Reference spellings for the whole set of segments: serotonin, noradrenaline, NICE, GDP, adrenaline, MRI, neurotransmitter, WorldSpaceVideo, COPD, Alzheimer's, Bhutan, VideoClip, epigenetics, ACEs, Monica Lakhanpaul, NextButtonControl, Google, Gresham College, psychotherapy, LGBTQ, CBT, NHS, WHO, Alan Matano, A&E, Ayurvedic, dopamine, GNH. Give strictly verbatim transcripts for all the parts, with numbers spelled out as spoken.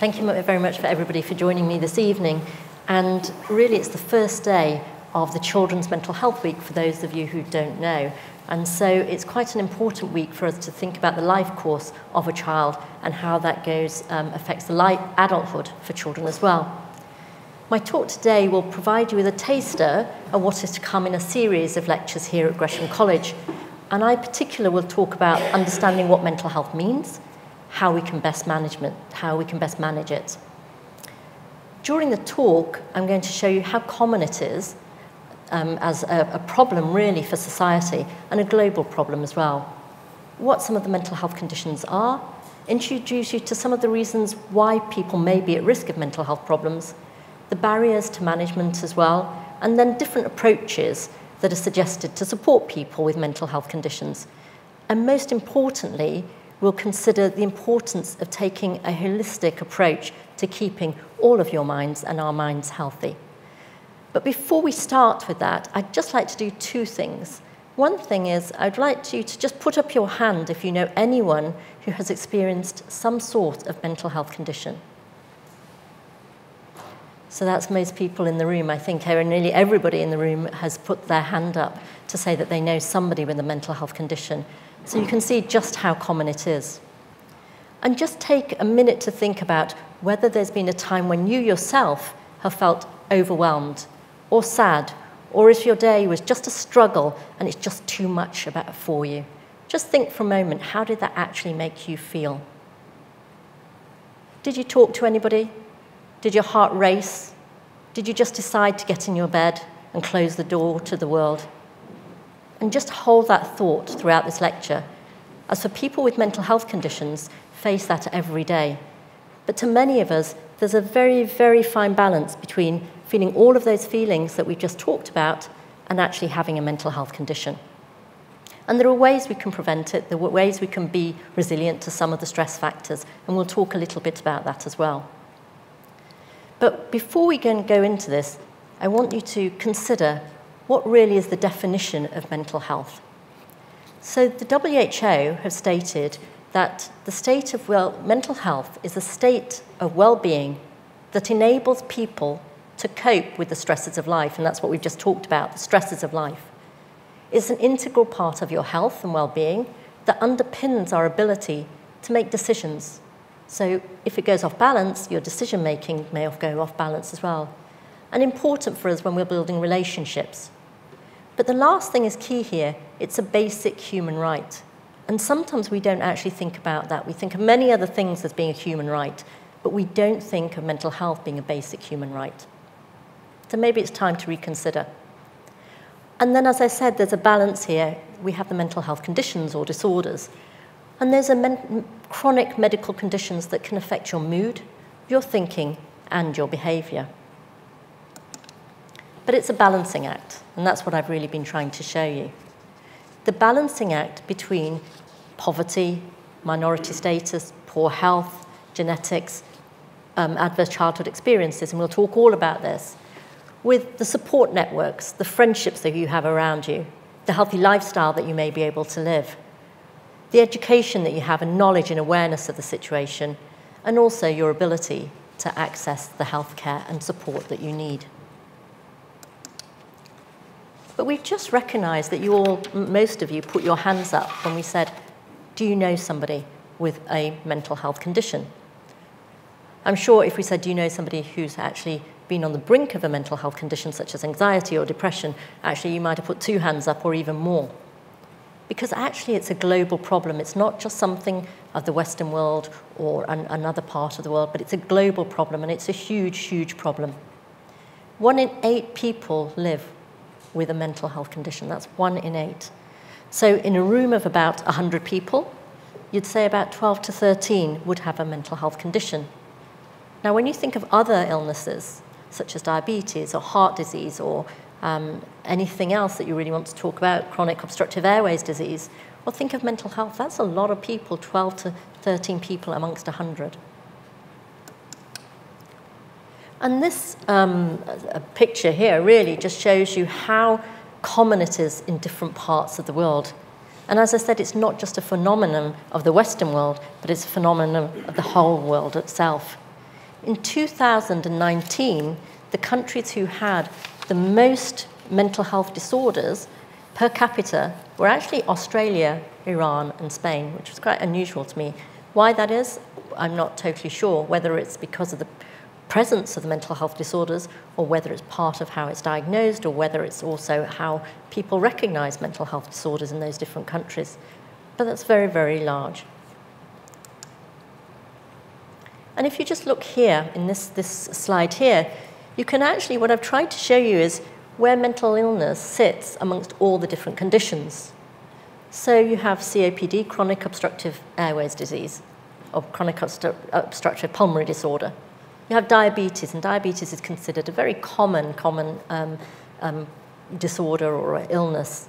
Thank you very much for everybody for joining me this evening. And really, it's the first day of the Children's Mental Health Week for those of you who don't know. And so it's quite an important week for us to think about the life course of a child and how that goes, um, affects the life, adulthood for children as well. My talk today will provide you with a taster of what is to come in a series of lectures here at Gresham College. And I, in particular, will talk about understanding what mental health means, how we can best management, how we can best manage it. During the talk, I'm going to show you how common it is um, as a, a problem, really, for society, and a global problem as well. What some of the mental health conditions are, introduce you to some of the reasons why people may be at risk of mental health problems, the barriers to management as well, and then different approaches that are suggested to support people with mental health conditions. And most importantly, we'll consider the importance of taking a holistic approach to keeping all of your minds and our minds healthy. But before we start with that, I'd just like to do two things. One thing is I'd like you to just put up your hand if you know anyone who has experienced some sort of mental health condition. So that's most people in the room, I think, or nearly everybody in the room has put their hand up to say that they know somebody with a mental health condition. So you can see just how common it is. And just take a minute to think about whether there's been a time when you yourself have felt overwhelmed or sad, or if your day was just a struggle and it's just too much about for you. Just think for a moment, how did that actually make you feel? Did you talk to anybody? Did your heart race? Did you just decide to get in your bed and close the door to the world? And just hold that thought throughout this lecture, as for people with mental health conditions, face that every day. But to many of us, there's a very, very fine balance between feeling all of those feelings that we've just talked about and actually having a mental health condition. And there are ways we can prevent it, there are ways we can be resilient to some of the stress factors, and we'll talk a little bit about that as well. But before we can go into this, I want you to consider what really is the definition of mental health. So the W H O have stated that the state of well, mental health is a state of well-being that enables people to cope with the stresses of life, and that's what we've just talked about, the stresses of life. It's an integral part of your health and well-being that underpins our ability to make decisions. So if it goes off balance, your decision-making may go off balance as well. And important for us when we're building relationships. But the last thing is key here. It's a basic human right. And sometimes we don't actually think about that. We think of many other things as being a human right, but we don't think of mental health being a basic human right. So maybe it's time to reconsider. And then, as I said, there's a balance here. We have the mental health conditions or disorders. And those are men- chronic medical conditions that can affect your mood, your thinking, and your behavior. But it's a balancing act, and that's what I've really been trying to show you. The balancing act between poverty, minority status, poor health, genetics, um, adverse childhood experiences, and we'll talk all about this, with the support networks, the friendships that you have around you, the healthy lifestyle that you may be able to live, the education that you have and knowledge and awareness of the situation, and also your ability to access the healthcare and support that you need. But we've just recognised that you all, most of you, put your hands up when we said, do you know somebody with a mental health condition? I'm sure if we said, do you know somebody who's actually been on the brink of a mental health condition, such as anxiety or depression, actually you might have put two hands up or even more. Because actually it's a global problem. It's not just something of the Western world or an, another part of the world, but it's a global problem, and it's a huge, huge problem. One in eight people live with a mental health condition. That's one in eight. So in a room of about one hundred people, you'd say about twelve to thirteen would have a mental health condition. Now, when you think of other illnesses, such as diabetes or heart disease or Um, anything else that you really want to talk about, chronic obstructive airways disease, well, think of mental health. That's a lot of people, twelve to thirteen people amongst one hundred. And this um, picture here really just shows you how common it is in different parts of the world. And as I said, it's not just a phenomenon of the Western world, but it's a phenomenon of the whole world itself. In two thousand nineteen, the countries who had the most mental health disorders per capita were actually Australia, Iran, and Spain, which was quite unusual to me. Why that is, I'm not totally sure, whether it's because of the presence of the mental health disorders or whether it's part of how it's diagnosed or whether it's also how people recognize mental health disorders in those different countries. But that's very, very large. And if you just look here, in this, this slide here, you can actually, what I've tried to show you is where mental illness sits amongst all the different conditions. So you have C O P D, chronic obstructive airways disease, or chronic obstru obstructive pulmonary disorder. You have diabetes, and diabetes is considered a very common, common um, um, disorder or illness.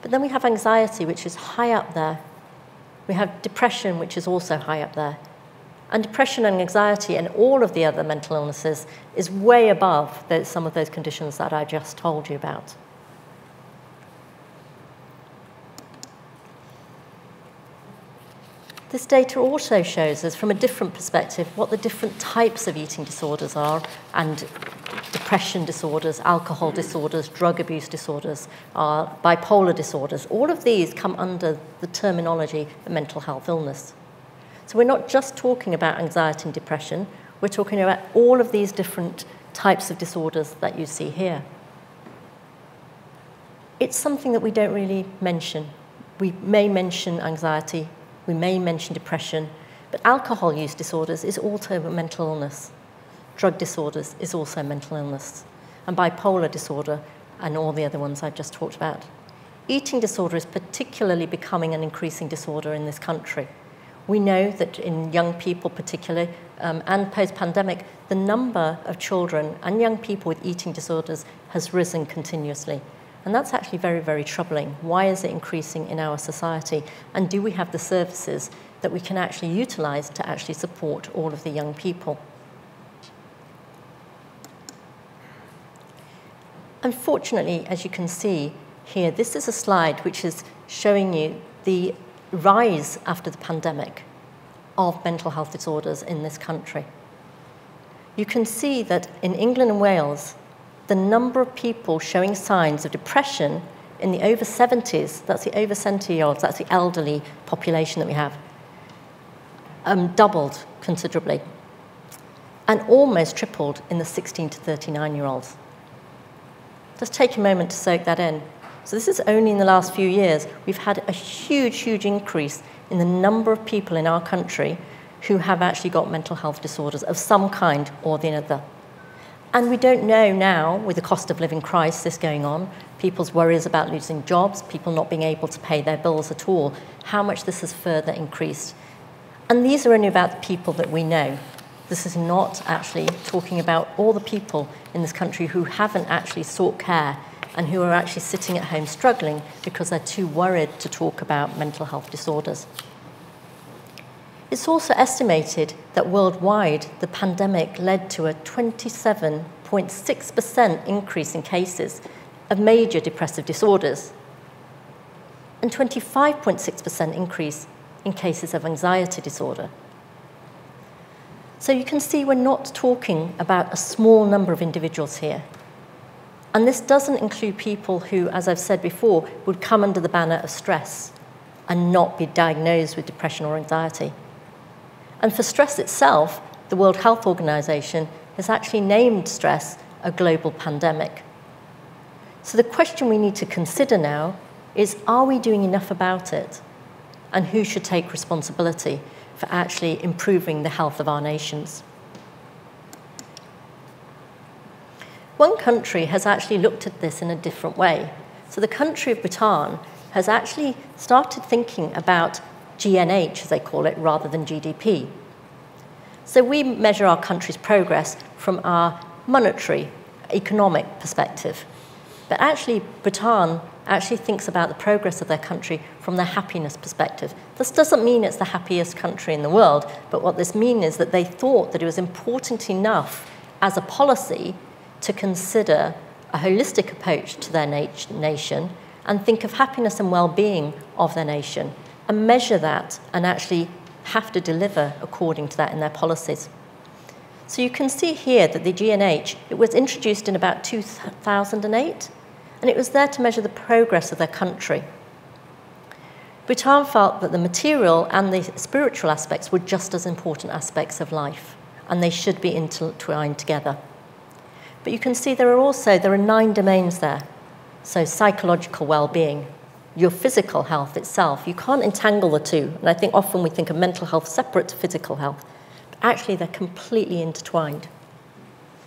But then we have anxiety, which is high up there. We have depression, which is also high up there. And depression and anxiety and all of the other mental illnesses is way above those, some of those conditions that I just told you about. This data also shows us, from a different perspective, what the different types of eating disorders are, and depression disorders, alcohol disorders, drug abuse disorders, are bipolar disorders. All of these come under the terminology of mental health illness. So we're not just talking about anxiety and depression, we're talking about all of these different types of disorders that you see here. It's something that we don't really mention. We may mention anxiety, we may mention depression, but alcohol use disorders is also a mental illness. Drug disorders is also a mental illness. And bipolar disorder and all the other ones I've just talked about. Eating disorder is particularly becoming an increasing disorder in this country. We know that in young people particularly, um, and post-pandemic, the number of children and young people with eating disorders has risen continuously. And that's actually very, very troubling. Why is it increasing in our society? And do we have the services that we can actually utilize to actually support all of the young people? Unfortunately, as you can see here, this is a slide which is showing you the rise after the pandemic of mental health disorders in this country. You can see that in England and Wales, the number of people showing signs of depression in the over seventies, that's the over seventy-year-olds, that's the elderly population that we have, um, doubled considerably and almost tripled in the sixteen to thirty-nine-year-olds. Just take a moment to soak that in. So this is only in the last few years. We've had a huge, huge increase in the number of people in our country who have actually got mental health disorders of some kind or the other. And we don't know now, with the cost of living crisis going on, people's worries about losing jobs, people not being able to pay their bills at all, how much this has further increased. And these are only about the people that we know. This is not actually talking about all the people in this country who haven't actually sought care and who are actually sitting at home struggling because they're too worried to talk about mental health disorders. It's also estimated that worldwide, the pandemic led to a twenty-seven point six percent increase in cases of major depressive disorders and twenty-five point six percent increase in cases of anxiety disorder. So you can see we're not talking about a small number of individuals here. And this doesn't include people who, as I've said before, would come under the banner of stress and not be diagnosed with depression or anxiety. And for stress itself, the World Health Organization has actually named stress a global pandemic. So the question we need to consider now is, are we doing enough about it? And who should take responsibility for actually improving the health of our nations? One country has actually looked at this in a different way. So the country of Bhutan has actually started thinking about G N H, as they call it, rather than G D P. So we measure our country's progress from our monetary, economic perspective. But actually, Bhutan actually thinks about the progress of their country from their happiness perspective. This doesn't mean it's the happiest country in the world, but what this means is that they thought that it was important enough as a policy to consider a holistic approach to their nat nation and think of happiness and well-being of their nation and measure that and actually have to deliver according to that in their policies. So you can see here that the G N H, it was introduced in about two thousand eight, and it was there to measure the progress of their country. Bhutan felt that the material and the spiritual aspects were just as important aspects of life, and they should be intertwined together. But you can see there are also, there are nine domains there. So psychological well-being, your physical health itself, you can't entangle the two. And I think often we think of mental health separate to physical health. But actually, they're completely intertwined.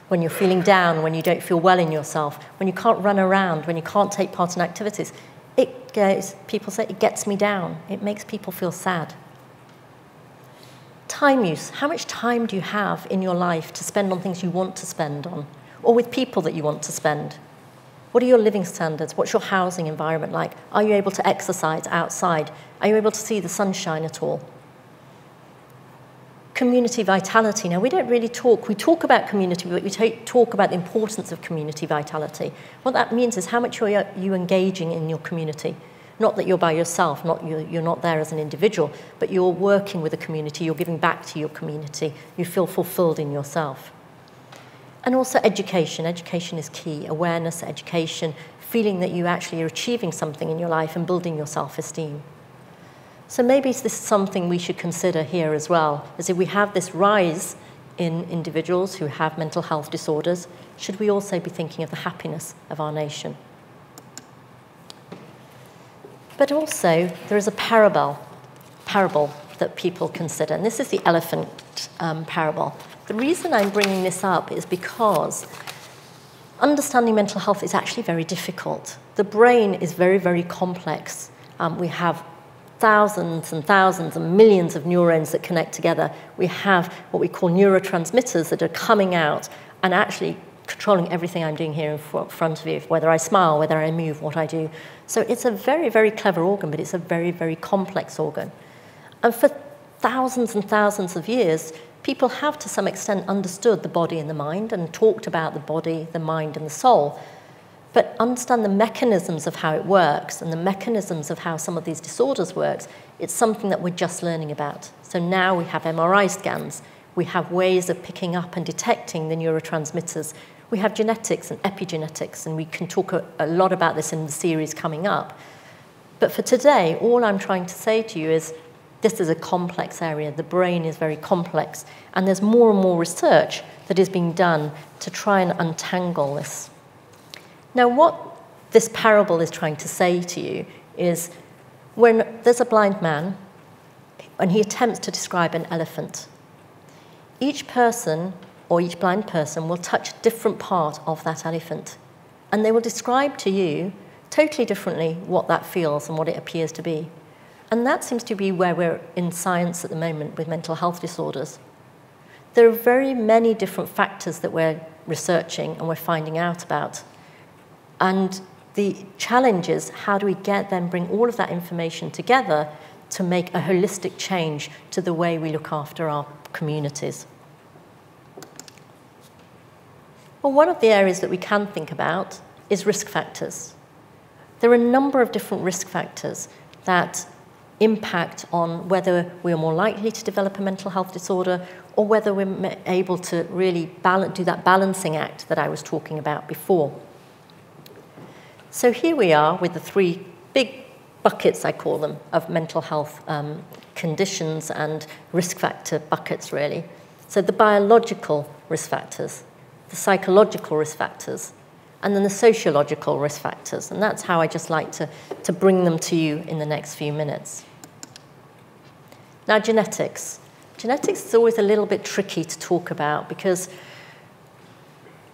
When you're feeling down, when you don't feel well in yourself, when you can't run around, when you can't take part in activities, it goes, people say, it gets me down. It makes people feel sad. Time use. How much time do you have in your life to spend on things you want to spend on, or with people that you want to spend? What are your living standards? What's your housing environment like? Are you able to exercise outside? Are you able to see the sunshine at all? Community vitality. Now, we don't really talk. We talk about community, but we talk about the importance of community vitality. What that means is how much are you engaging in your community? Not that you're by yourself, not you're, you're not there as an individual, but you're working with a community, you're giving back to your community, you feel fulfilled in yourself. And also education. Education is key. Awareness, education, feeling that you actually are achieving something in your life and building your self-esteem. So maybe this is something we should consider here as well, as if we have this rise in individuals who have mental health disorders, should we also be thinking of the happiness of our nation? But also, there is a parable, parable that people consider, and this is the elephant um, parable. The reason I'm bringing this up is because understanding mental health is actually very difficult. The brain is very, very complex. Um, we have thousands and thousands and millions of neurons that connect together. We have what we call neurotransmitters that are coming out and actually controlling everything I'm doing here in front of you, whether I smile, whether I move, what I do. So it's a very, very clever organ, but it's a very, very complex organ. And for thousands and thousands of years, people have to some extent understood the body and the mind and talked about the body, the mind and the soul. But understand the mechanisms of how it works and the mechanisms of how some of these disorders works, it's something that we're just learning about. So now we have M R I scans. We have ways of picking up and detecting the neurotransmitters. We have genetics and epigenetics, and we can talk a, a lot about this in the series coming up. But for today, all I'm trying to say to you is this is a complex area. The brain is very complex, and there's more and more research that is being done to try and untangle this. Now, what this parable is trying to say to you is when there's a blind man and he attempts to describe an elephant, each person or each blind person will touch a different part of that elephant, and they will describe to you totally differently what that feels and what it appears to be. And that seems to be where we're in science at the moment with mental health disorders. There are very many different factors that we're researching and we're finding out about. And the challenge is, how do we get them, bring all of that information together to make a holistic change to the way we look after our communities? Well, one of the areas that we can think about is risk factors. There are a number of different risk factors that impact on whether we are more likely to develop a mental health disorder or whether we're able to really balance, do that balancing act that I was talking about before. So here we are with the three big buckets, I call them, of mental health um, conditions and risk factor buckets, really. So the biological risk factors, the psychological risk factors, and then the sociological risk factors. And that's how I just like to, to bring them to you in the next few minutes. Now, genetics. Genetics is always a little bit tricky to talk about because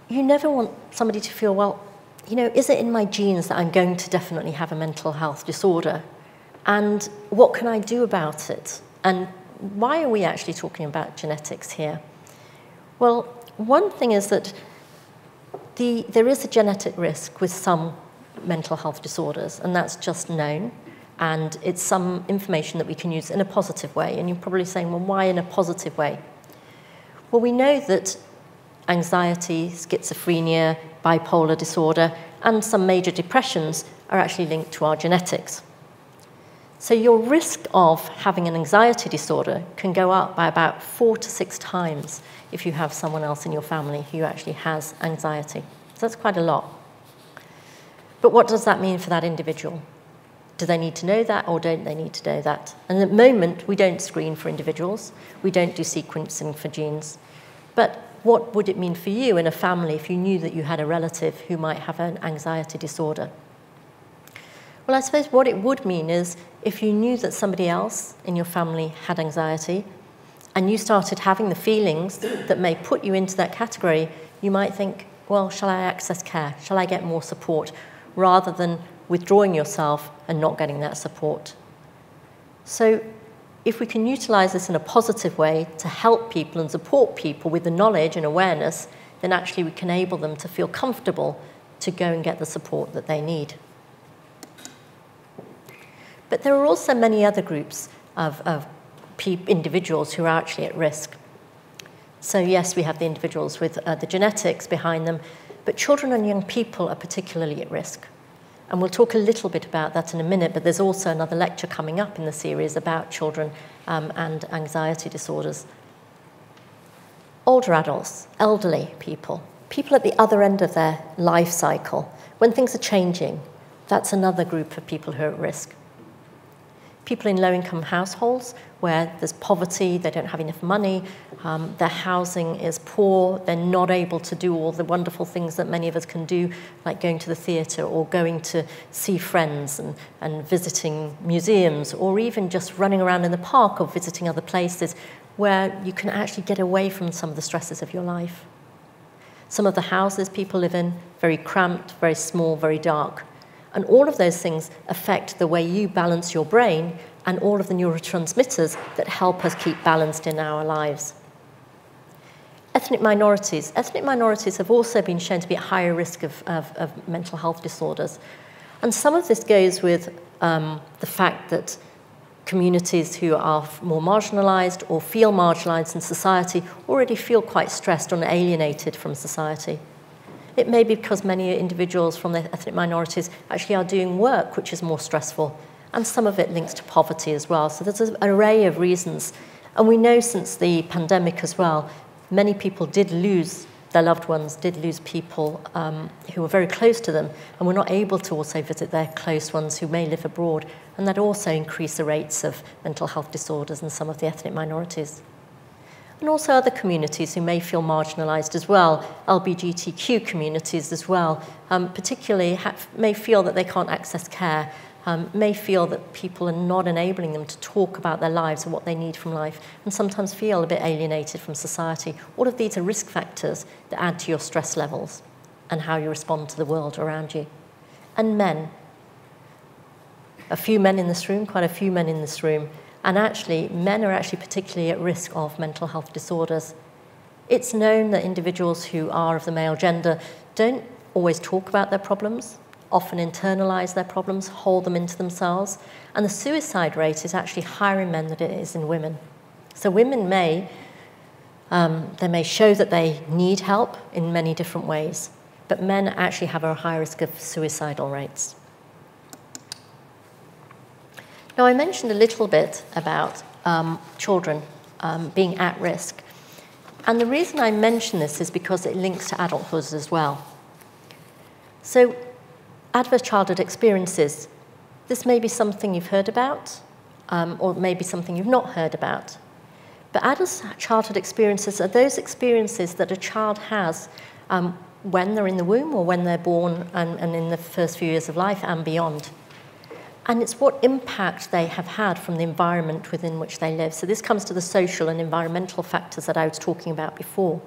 you never want somebody to feel, well, you know, is it in my genes that I'm going to definitely have a mental health disorder? And what can I do about it? And why are we actually talking about genetics here? Well, one thing is that The, there is a genetic risk with some mental health disorders, and that's just known, and it's some information that we can use in a positive way. And you're probably saying, well, why in a positive way? Well, we know that anxiety, schizophrenia, bipolar disorder, and some major depressions are actually linked to our genetics. So your risk of having an anxiety disorder can go up by about four to six times if you have someone else in your family who actually has anxiety. So that's quite a lot. But what does that mean for that individual? Do they need to know that or don't they need to know that? And at the moment, we don't screen for individuals. We don't do sequencing for genes. But what would it mean for you in a family if you knew that you had a relative who might have an anxiety disorder? Well, I suppose what it would mean is if you knew that somebody else in your family had anxiety and you started having the feelings that may put you into that category, you might think, well, shall I access care? Shall I get more support? Rather than withdrawing yourself and not getting that support. So if we can utilize this in a positive way to help people and support people with the knowledge and awareness, then actually we can enable them to feel comfortable to go and get the support that they need. But there are also many other groups of, of individuals who are actually at risk. So yes, we have the individuals with uh, the genetics behind them, but children and young people are particularly at risk. And we'll talk a little bit about that in a minute, but there's also another lecture coming up in the series about children um, and anxiety disorders. Older adults, elderly people, people at the other end of their life cycle, when things are changing, that's another group of people who are at risk. People in low-income households where there's poverty, they don't have enough money, um, their housing is poor, they're not able to do all the wonderful things that many of us can do, like going to the theatre or going to see friends and, and visiting museums, or even just running around in the park or visiting other places where you can actually get away from some of the stresses of your life. Some of the houses people live in, very cramped, very small, very dark. And all of those things affect the way you balance your brain and all of the neurotransmitters that help us keep balanced in our lives. Ethnic minorities. Ethnic minorities have also been shown to be at higher risk of, of, of mental health disorders. And some of this goes with um, the fact that communities who are more marginalized or feel marginalized in society already feel quite stressed and alienated from society. It may be because many individuals from the ethnic minorities actually are doing work which is more stressful, and some of it links to poverty as well. So there's an array of reasons. And we know since the pandemic as well, many people did lose their loved ones, did lose people um, who were very close to them, and were not able to also visit their close ones who may live abroad, and that also increased the rates of mental health disorders in some of the ethnic minorities. And also other communities who may feel marginalised as well, L G B T Q communities as well, um, particularly have, may feel that they can't access care, um, may feel that people are not enabling them to talk about their lives and what they need from life, and sometimes feel a bit alienated from society. All of these are risk factors that add to your stress levels and how you respond to the world around you. And men. A few men in this room, quite a few men in this room. And actually, men are actually particularly at risk of mental health disorders. It's known that individuals who are of the male gender don't always talk about their problems, often internalise their problems, hold them into themselves, and the suicide rate is actually higher in men than it is in women. So women may, um, they may show that they need help in many different ways, but men actually have a higher risk of suicidal rates. Now, I mentioned a little bit about um, children um, being at risk. And the reason I mention this is because it links to adulthood as well. So, adverse childhood experiences. This may be something you've heard about, um, or maybe something you've not heard about. But adverse childhood experiences are those experiences that a child has um, when they're in the womb or when they're born and, and in the first few years of life and beyond. And it's what impact they have had from the environment within which they live. So this comes to the social and environmental factors that I was talking about before.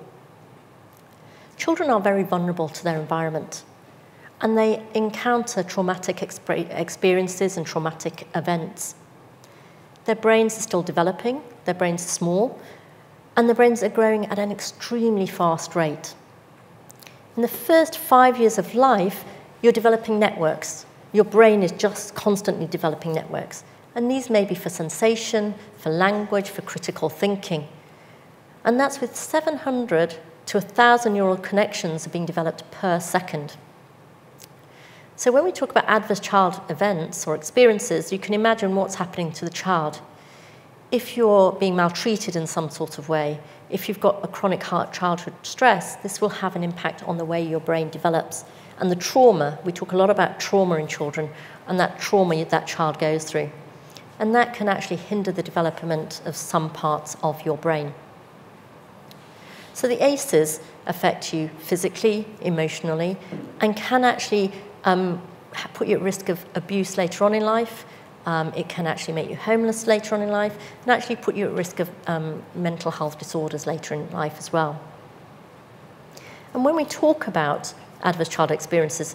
Children are very vulnerable to their environment, and they encounter traumatic experiences and traumatic events. Their brains are still developing, their brains are small, and their brains are growing at an extremely fast rate. In the first five years of life, you're developing networks. Your brain is just constantly developing networks. And these may be for sensation, for language, for critical thinking. And that's with seven hundred to one thousand neural connections being developed per second. So when we talk about adverse child events or experiences, you can imagine what's happening to the child. If you're being maltreated in some sort of way, if you've got a chronic heart childhood stress, this will have an impact on the way your brain develops. And the trauma, we talk a lot about trauma in children, and that trauma that child goes through. And that can actually hinder the development of some parts of your brain. So the A C Es affect you physically, emotionally, and can actually um, put you at risk of abuse later on in life. Um, it can actually make you homeless later on in life, and actually put you at risk of um, mental health disorders later in life as well. And when we talk about adverse child experiences,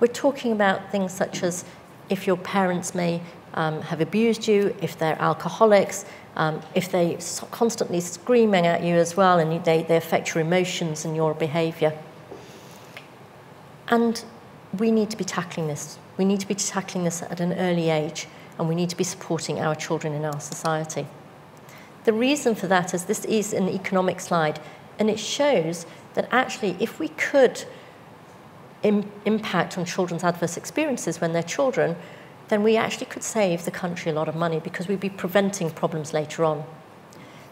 we're talking about things such as if your parents may Um, have abused you, if they're alcoholics, um, if they're constantly screaming at you as well, and they, they affect your emotions and your behaviour. And we need to be tackling this. We need to be tackling this at an early age, and we need to be supporting our children in our society. The reason for that is this is an economic slide, and it shows that actually if we could im- impact on children's adverse experiences when they're children, then we actually could save the country a lot of money because we'd be preventing problems later on.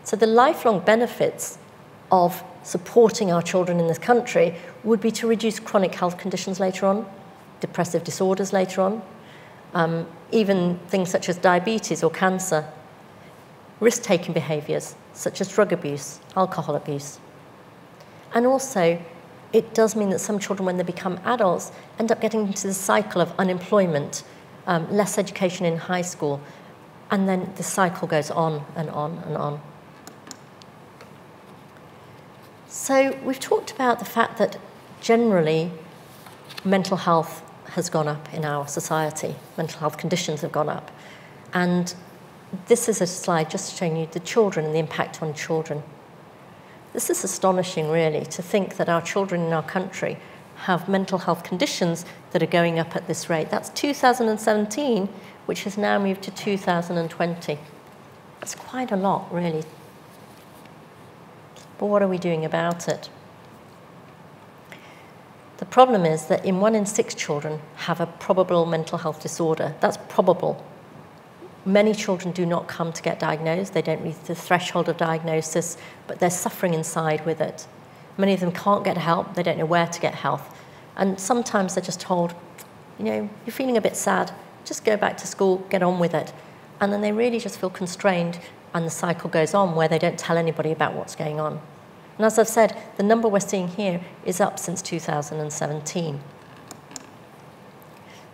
So the lifelong benefits of supporting our children in this country would be to reduce chronic health conditions later on, depressive disorders later on, um, even things such as diabetes or cancer, risk-taking behaviours such as drug abuse, alcohol abuse. And also, it does mean that some children, when they become adults, end up getting into the cycle of unemployment, Um, less education in high school, and then the cycle goes on and on and on. So we've talked about the fact that generally mental health has gone up in our society, mental health conditions have gone up, and this is a slide just showing you the children and the impact on children. This is astonishing really, to think that our children in our country have mental health conditions that are going up at this rate. That's two thousand seventeen, which has now moved to two thousand twenty. That's quite a lot, really. But what are we doing about it? The problem is that in one in six children have a probable mental health disorder. That's probable. Many children do not come to get diagnosed. They don't reach the threshold of diagnosis, but they're suffering inside with it. Many of them can't get help, they don't know where to get help. And sometimes they're just told, you know, you're feeling a bit sad, just go back to school, get on with it. And then they really just feel constrained and the cycle goes on where they don't tell anybody about what's going on. And as I've said, the number we're seeing here is up since two thousand seventeen.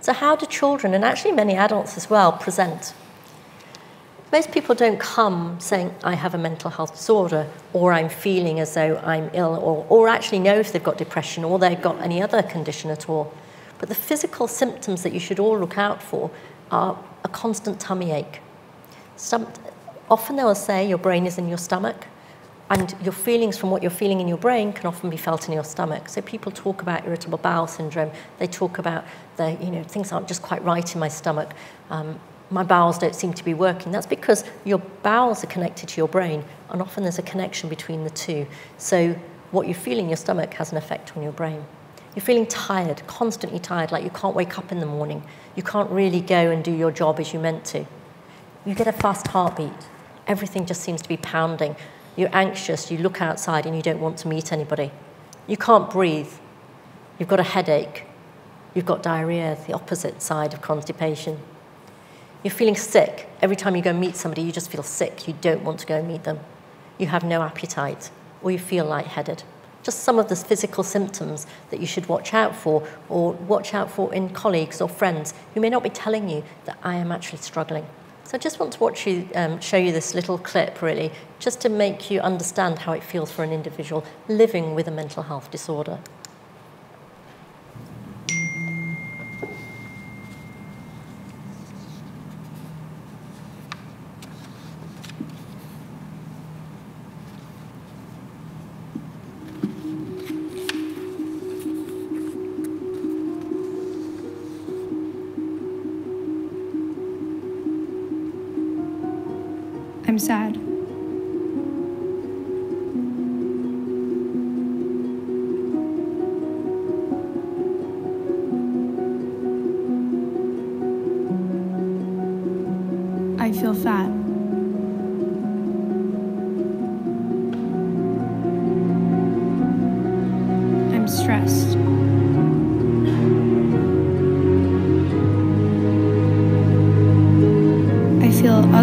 So how do children, and actually many adults as well, present? Most people don't come saying, I have a mental health disorder, or I'm feeling as though I'm ill, or, or actually know if they've got depression or they've got any other condition at all. But the physical symptoms that you should all look out for are a constant tummy ache. Some, often they will say your brain is in your stomach, and your feelings from what you're feeling in your brain can often be felt in your stomach. So people talk about irritable bowel syndrome. They talk about, the, you know, things aren't just quite right in my stomach. Um, My bowels don't seem to be working. That's because your bowels are connected to your brain, and often there's a connection between the two. So what you feel in your stomach has an effect on your brain. You're feeling tired, constantly tired, like you can't wake up in the morning. You can't really go and do your job as you meant to. You get a fast heartbeat. Everything just seems to be pounding. You're anxious, you look outside and you don't want to meet anybody. You can't breathe. You've got a headache. You've got diarrhea, the opposite side of constipation. You're feeling sick. Every time you go and meet somebody, you just feel sick. You don't want to go and meet them. You have no appetite, or you feel lightheaded. Just some of the physical symptoms that you should watch out for, or watch out for in colleagues or friends who may not be telling you that I am actually struggling. So I just want to watch you, um, show you this little clip, really, just to make you understand how it feels for an individual living with a mental health disorder. I'm sad.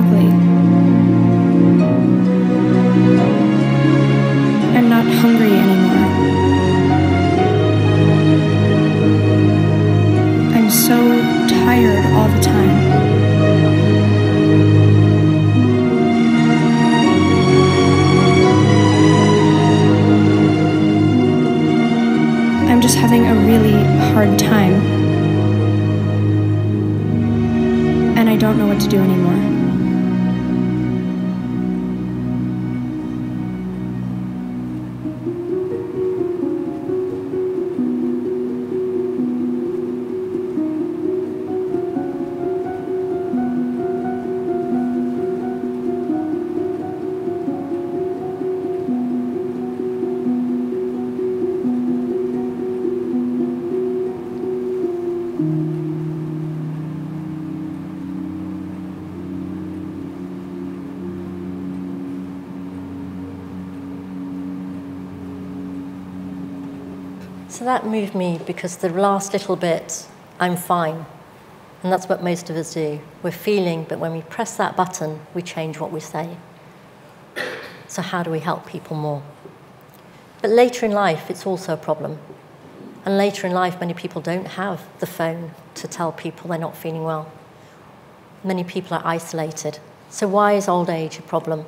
ugly and not hungry anymore. I'm so tired all the time. I'm just having a really hard time, and I don't know what to do anymore. So that moved me, because the last little bit, I'm fine. And that's what most of us do. We're feeling, but when we press that button, we change what we say. So how do we help people more? But later in life, it's also a problem. And later in life, many people don't have the phone to tell people they're not feeling well. Many people are isolated. So why is old age a problem?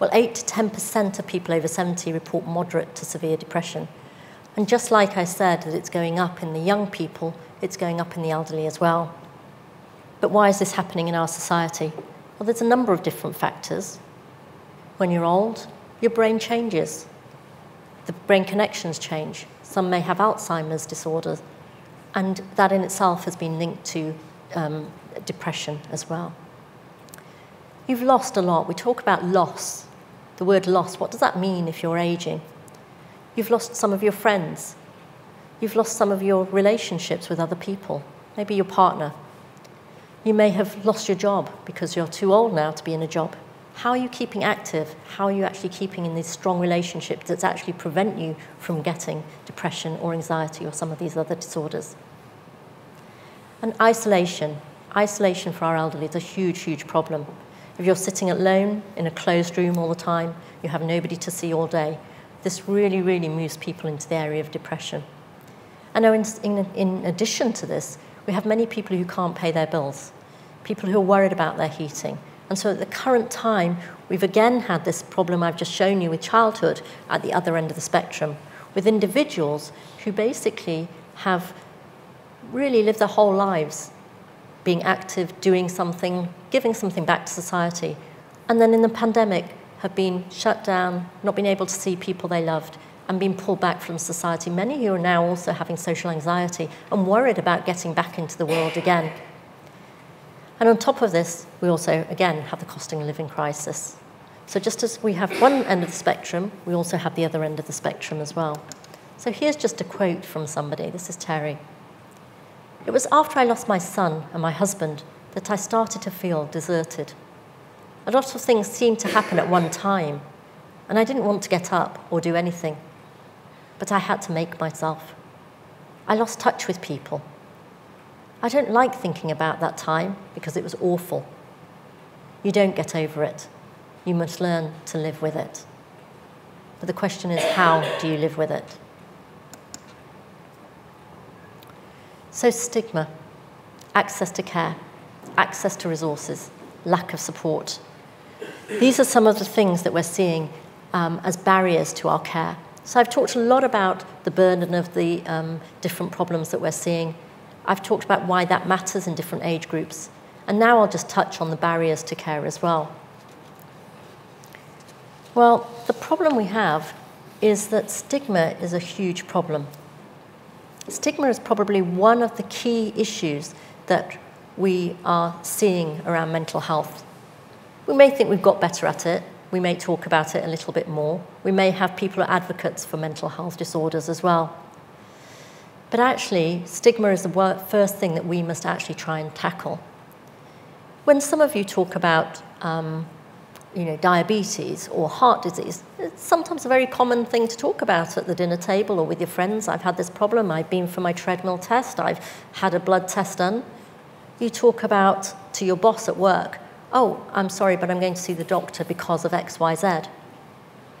Well, eight to ten percent of people over seventy report moderate to severe depression. And just like I said, that it's going up in the young people, it's going up in the elderly as well. But why is this happening in our society? Well, there's a number of different factors. When you're old, your brain changes. The brain connections change. Some may have Alzheimer's disorder, and that in itself has been linked to um, depression as well. You've lost a lot. We talk about loss. The word loss, what does that mean if you're aging? You've lost some of your friends. You've lost some of your relationships with other people, maybe your partner. You may have lost your job because you're too old now to be in a job. How are you keeping active? How are you actually keeping in these strong relationships that actually prevent you from getting depression or anxiety or some of these other disorders? And isolation. Isolation for our elderly is a huge, huge problem. If you're sitting alone in a closed room all the time, you have nobody to see all day. This really, really moves people into the area of depression. And in, in, in addition to this, we have many people who can't pay their bills, people who are worried about their heating. And so at the current time, we've again had this problem I've just shown you with childhood at the other end of the spectrum, with individuals who basically have really lived their whole lives being active, doing something, giving something back to society. And then in the pandemic, have been shut down, not been able to see people they loved, and been pulled back from society. Many who are now also having social anxiety and worried about getting back into the world again. And on top of this, we also, again, have the cost of living crisis. So just as we have one end of the spectrum, we also have the other end of the spectrum as well. So here's just a quote from somebody. This is Terry. "It was after I lost my son and my husband that I started to feel deserted. A lot of things seemed to happen at one time, and I didn't want to get up or do anything, but I had to make myself. I lost touch with people. I don't like thinking about that time because it was awful. You don't get over it. You must learn to live with it." But the question is, how do you live with it? So stigma, access to care, access to resources, lack of support. These are some of the things that we're seeing um, as barriers to our care. So I've talked a lot about the burden of the um, different problems that we're seeing. I've talked about why that matters in different age groups. And now I'll just touch on the barriers to care as well. Well, the problem we have is that stigma is a huge problem. Stigma is probably one of the key issues that we are seeing around mental health. We may think we've got better at it. We may talk about it a little bit more. We may have people who are advocates for mental health disorders as well. But actually, stigma is the first thing that we must actually try and tackle. When some of you talk about um, you know, diabetes or heart disease, it's sometimes a very common thing to talk about at the dinner table or with your friends. I've had this problem. I've been for my treadmill test. I've had a blood test done. You talk about to your boss at work, oh, I'm sorry, but I'm going to see the doctor because of X, Y, Z.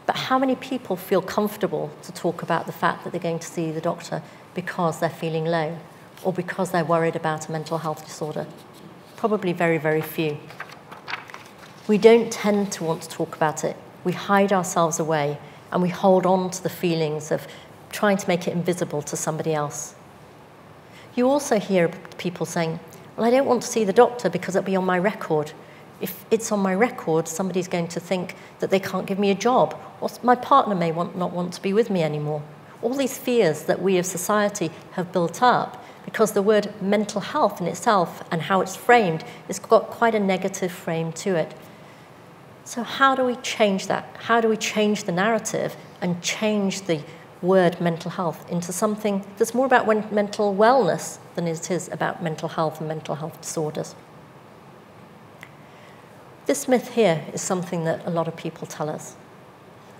But how many people feel comfortable to talk about the fact that they're going to see the doctor because they're feeling low or because they're worried about a mental health disorder? Probably very, very few. We don't tend to want to talk about it. We hide ourselves away and we hold on to the feelings of trying to make it invisible to somebody else. You also hear people saying, well, I don't want to see the doctor because it'll be on my record. If it's on my record, somebody's going to think that they can't give me a job, or my partner may want, not want to be with me anymore. All these fears that we as society have built up, because the word mental health in itself and how it's framed, it's got quite a negative frame to it. So how do we change that? How do we change the narrative and change the word mental health into something that's more about mental wellness than it is about mental health and mental health disorders? This myth here is something that a lot of people tell us.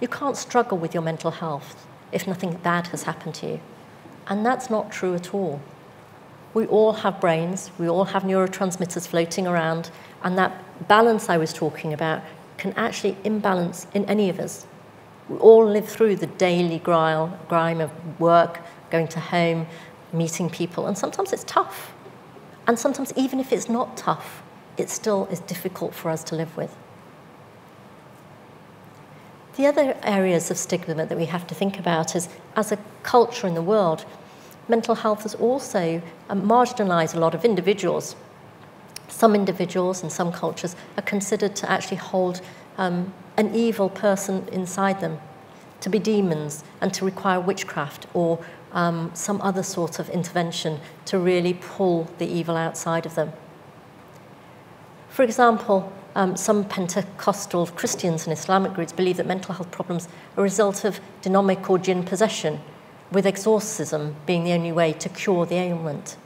You can't struggle with your mental health if nothing bad has happened to you. And that's not true at all. We all have brains, we all have neurotransmitters floating around, and that balance I was talking about can actually imbalance in any of us. We all live through the daily grime of work, going to home, meeting people, and sometimes it's tough. And sometimes even if it's not tough, it still is difficult for us to live with. The other areas of stigma that we have to think about is, as a culture in the world, mental health has also marginalised a lot of individuals. Some individuals in some cultures are considered to actually hold um, an evil person inside them, to be demons and to require witchcraft or um, some other sort of intervention to really pull the evil outside of them. For example, um, some Pentecostal Christians and Islamic groups believe that mental health problems are a result of demonic or jinn possession, with exorcism being the only way to cure the ailment.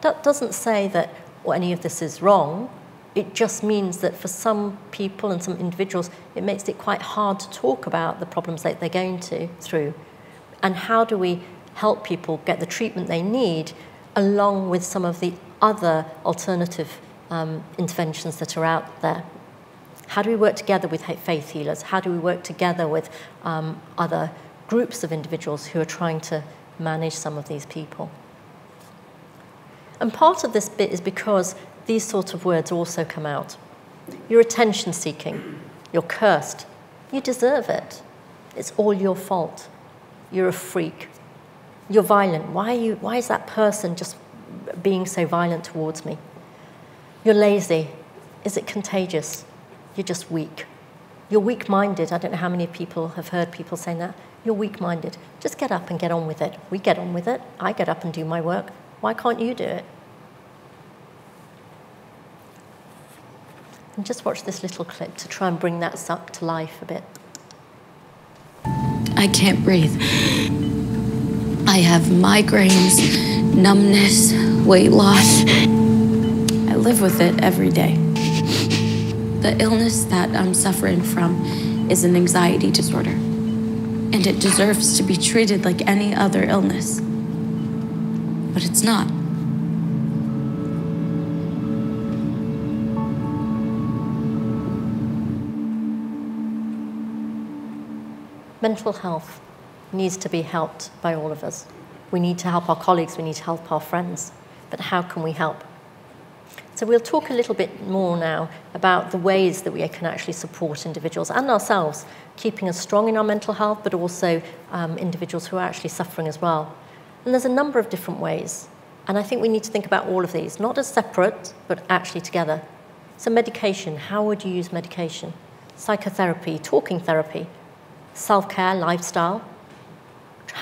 That doesn't say that well, any of this is wrong. It just means that for some people and some individuals, it makes it quite hard to talk about the problems that they're going to, through. And how do we help people get the treatment they need along with some of the other alternative Um, interventions that are out there? How do we work together with faith healers? How do we work together with um, other groups of individuals who are trying to manage some of these people? And part of this bit is because these sort of words also come out. You're attention seeking. You're cursed. You deserve it. It's all your fault. You're a freak. You're violent. Why are you, why is that person just being so violent towards me? You're lazy. Is it contagious? You're just weak. You're weak-minded. I don't know how many people have heard people saying that. You're weak-minded. Just get up and get on with it. We get on with it. I get up and do my work. Why can't you do it? And just watch this little clip to try and bring that up to life a bit. I can't breathe. I have migraines, numbness, weight loss. Live with it every day. The illness that I'm suffering from is an anxiety disorder, and it deserves to be treated like any other illness, but it's not. Mental health needs to be helped by all of us. We need to help our colleagues, we need to help our friends, but how can we help? So we'll talk a little bit more now about the ways that we can actually support individuals and ourselves, keeping us strong in our mental health, but also um, individuals who are actually suffering as well. And there's a number of different ways. And I think we need to think about all of these, not as separate, but actually together. So medication, how would you use medication? Psychotherapy, talking therapy, self-care, lifestyle.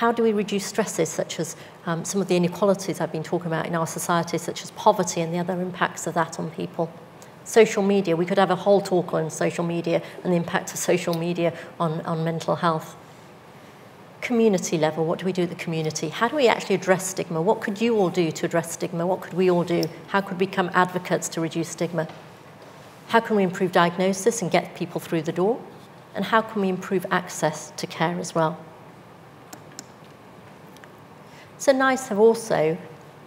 How do we reduce stresses such as um, some of the inequalities I've been talking about in our society, such as poverty and the other impacts of that on people? Social media, we could have a whole talk on social media and the impact of social media on, on mental health. Community level, what do we do at the community? How do we actually address stigma? What could you all do to address stigma? What could we all do? How could we become advocates to reduce stigma? How can we improve diagnosis and get people through the door? And how can we improve access to care as well? So NICE have also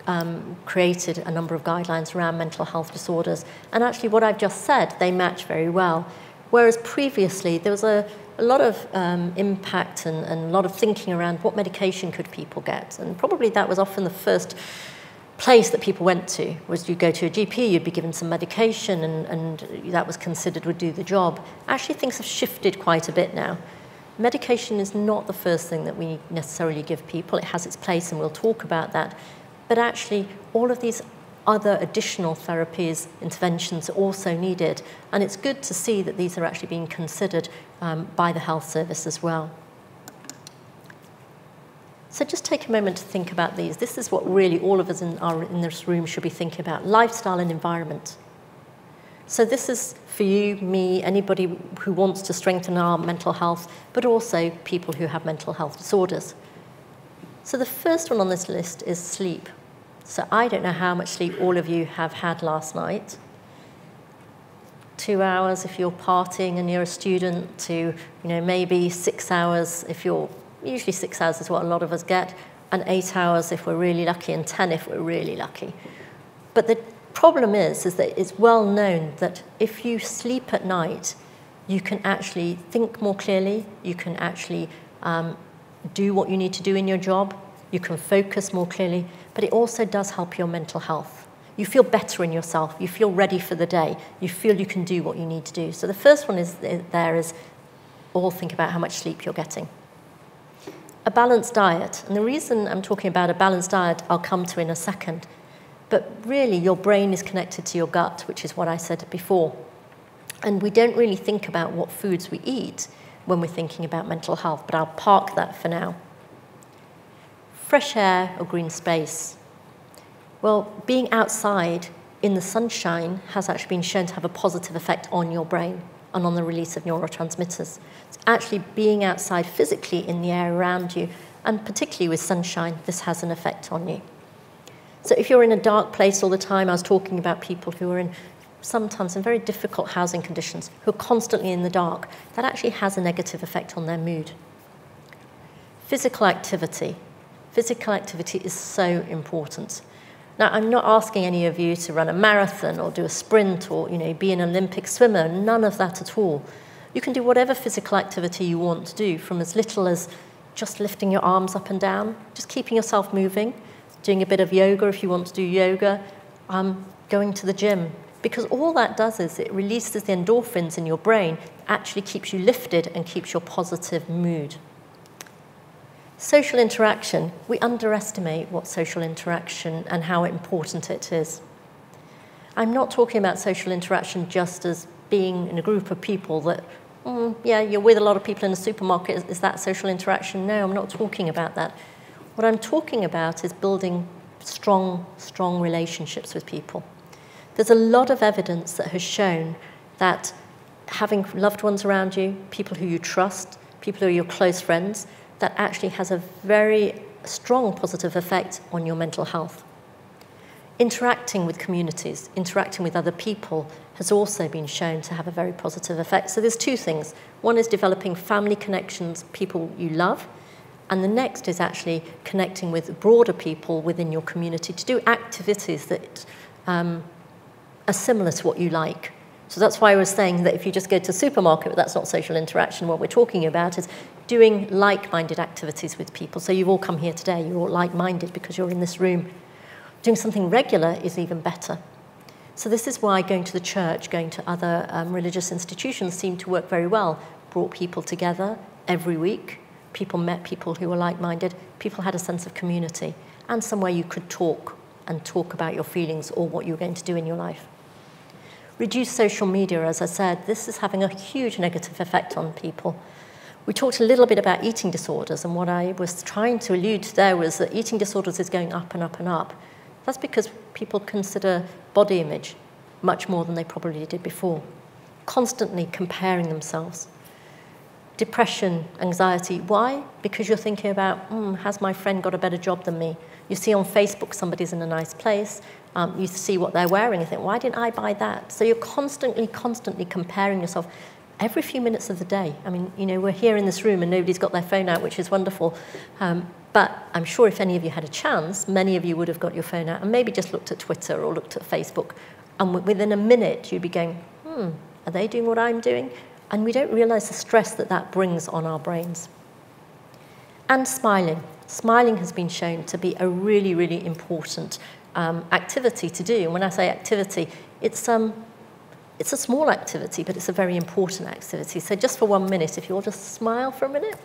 um, created a number of guidelines around mental health disorders. And actually what I've just said, they match very well. Whereas previously there was a, a lot of um, impact and, and a lot of thinking around what medication could people get. And probably that was often the first place that people went to, was you go to a G P, you'd be given some medication, and, and that was considered would do the job. Actually, things have shifted quite a bit now. Medication is not the first thing that we necessarily give people. It has its place, and we'll talk about that. But actually, all of these other additional therapies, interventions are also needed. And it's good to see that these are actually being considered um, by the health service as well. So just take a moment to think about these. This is what really all of us in, our, in this room should be thinking about: lifestyle and environment. So this is for you, me, anybody who wants to strengthen our mental health, but also people who have mental health disorders. So the first one on this list is sleep. So I don't know how much sleep all of you have had last night. Two hours if you're partying and you're a student, to you know, maybe six hours if you're usually six hours is what a lot of us get, and eight hours if we're really lucky, and ten if we're really lucky. But the problem is, is that it's well known that if you sleep at night, you can actually think more clearly, you can actually um, do what you need to do in your job, you can focus more clearly, but it also does help your mental health. You feel better in yourself, you feel ready for the day, you feel you can do what you need to do. So the first one is there is all think about how much sleep you're getting. A balanced diet, and the reason I'm talking about a balanced diet I'll come to in a second, but really your brain is connected to your gut, which is what I said before. And we don't really think about what foods we eat when we're thinking about mental health, but I'll park that for now. Fresh air or green space. Well, being outside in the sunshine has actually been shown to have a positive effect on your brain and on the release of neurotransmitters. It's actually being outside physically in the air around you, and particularly with sunshine, this has an effect on you. So if you're in a dark place all the time, I was talking about people who are in sometimes in very difficult housing conditions, who are constantly in the dark, that actually has a negative effect on their mood. Physical activity. Physical activity is so important. Now, I'm not asking any of you to run a marathon or do a sprint or you know, be an Olympic swimmer, none of that at all. You can do whatever physical activity you want to do, from as little as just lifting your arms up and down, just keeping yourself moving, doing a bit of yoga if you want to do yoga, um, going to the gym. Because all that does is it releases the endorphins in your brain, actually keeps you lifted and keeps your positive mood. Social interaction. We underestimate what social interaction and how important it is. I'm not talking about social interaction just as being in a group of people that, mm, yeah, you're with a lot of people in a supermarket, is, is that social interaction? No, I'm not talking about that. What I'm talking about is building strong, strong relationships with people. There's a lot of evidence that has shown that having loved ones around you, people who you trust, people who are your close friends, that actually has a very strong positive effect on your mental health. Interacting with communities, interacting with other people has also been shown to have a very positive effect. So there's two things. One is developing family connections, people you love, and the next is actually connecting with broader people within your community to do activities that um, are similar to what you like. So that's why I was saying that if you just go to a supermarket, that's not social interaction. What we're talking about is doing like-minded activities with people. So you've all come here today, you're all like-minded because you're in this room. Doing something regular is even better. So this is why going to the church, going to other um, religious institutions seemed to work very well. Brought people together every week. People met people who were like-minded. People had a sense of community and somewhere you could talk and talk about your feelings or what you were going to do in your life. Reduce social media, as I said, this is having a huge negative effect on people. We talked a little bit about eating disorders, and what I was trying to allude to there was that eating disorders is going up and up and up. That's because people consider body image much more than they probably did before. Constantly comparing themselves. Depression, anxiety, why? Because you're thinking about, mm, has my friend got a better job than me? You see on Facebook somebody's in a nice place, um, you see what they're wearing, you think, why didn't I buy that? So you're constantly, constantly comparing yourself. every few minutes of the day. I mean, you know, we're here in this room and nobody's got their phone out, which is wonderful. Um, but I'm sure if any of you had a chance, many of you would have got your phone out and maybe just looked at Twitter or looked at Facebook. And within a minute, you'd be going, hmm, are they doing what I'm doing? And we don't realise the stress that that brings on our brains. And smiling. Smiling has been shown to be a really, really important um, activity to do. And when I say activity, it's, um, it's a small activity, but it's a very important activity. So just for one minute, if you'll just smile for a minute,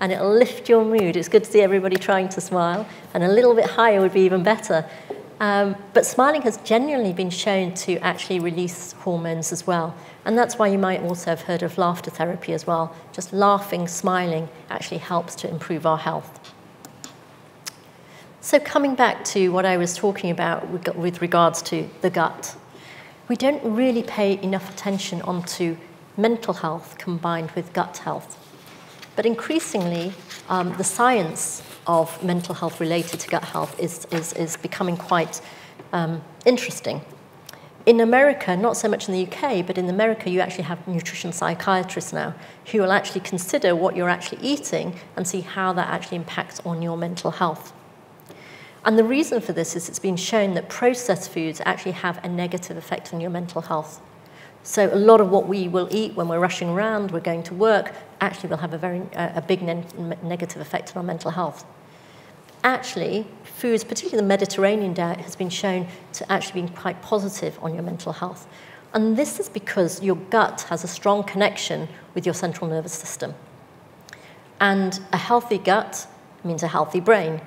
and it'll lift your mood. It's good to see everybody trying to smile, and a little bit higher would be even better. Um, but smiling has genuinely been shown to actually release hormones as well. And that's why you might also have heard of laughter therapy as well. Just laughing, smiling actually helps to improve our health. So coming back to what I was talking about with regards to the gut, we don't really pay enough attention onto mental health combined with gut health. But increasingly, um, the science of mental health related to gut health is, is, is becoming quite um, interesting. In America, not so much in the U K, but in America you actually have nutrition psychiatrists now who will actually consider what you're actually eating and see how that actually impacts on your mental health. And the reason for this is it's been shown that processed foods actually have a negative effect on your mental health. So a lot of what we will eat when we're rushing around, we're going to work, actually will have a very uh, a big ne negative effect on our mental health. Actually, foods, particularly the Mediterranean diet, has been shown to actually be quite positive on your mental health. And this is because your gut has a strong connection with your central nervous system. And a healthy gut means a healthy brain.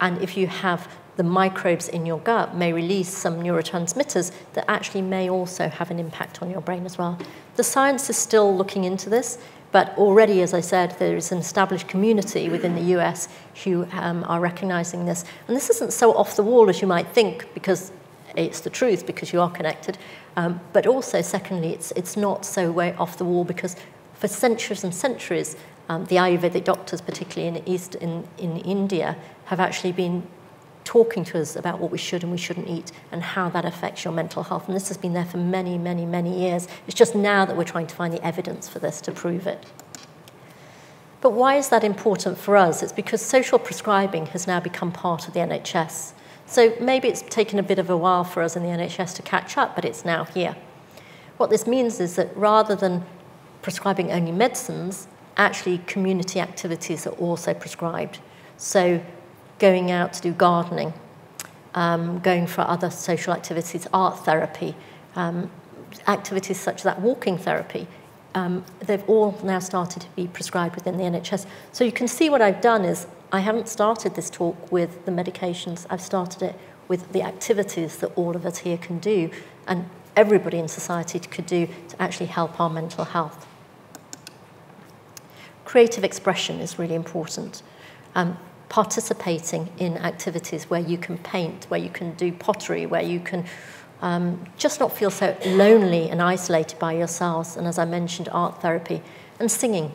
And if you have the microbes in your gut may release some neurotransmitters that actually may also have an impact on your brain as well. The science is still looking into this, but already, as I said, there is an established community within the U S who um, are recognizing this. And this isn't so off the wall as you might think, because it's the truth, because you are connected. Um, but also, secondly, it's, it's not so way off the wall, because for centuries and centuries, um, the Ayurvedic doctors, particularly in, East, in, in India, have actually been talking to us about what we should and we shouldn't eat and how that affects your mental health. And this has been there for many, many, many years. It's just now that we're trying to find the evidence for this to prove it. But why is that important for us? It's because social prescribing has now become part of the N H S. So maybe it's taken a bit of a while for us in the N H S to catch up, but it's now here. What this means is that rather than prescribing only medicines, actually community activities are also prescribed. So going out to do gardening, um, going for other social activities, art therapy, um, activities such as that walking therapy, um, they've all now started to be prescribed within the N H S. So you can see what I've done is I haven't started this talk with the medications, I've started it with the activities that all of us here can do and everybody in society could do to actually help our mental health. Creative expression is really important. Um, participating in activities where you can paint, where you can do pottery, where you can um, just not feel so lonely and isolated by yourselves, and as I mentioned, art therapy, and singing.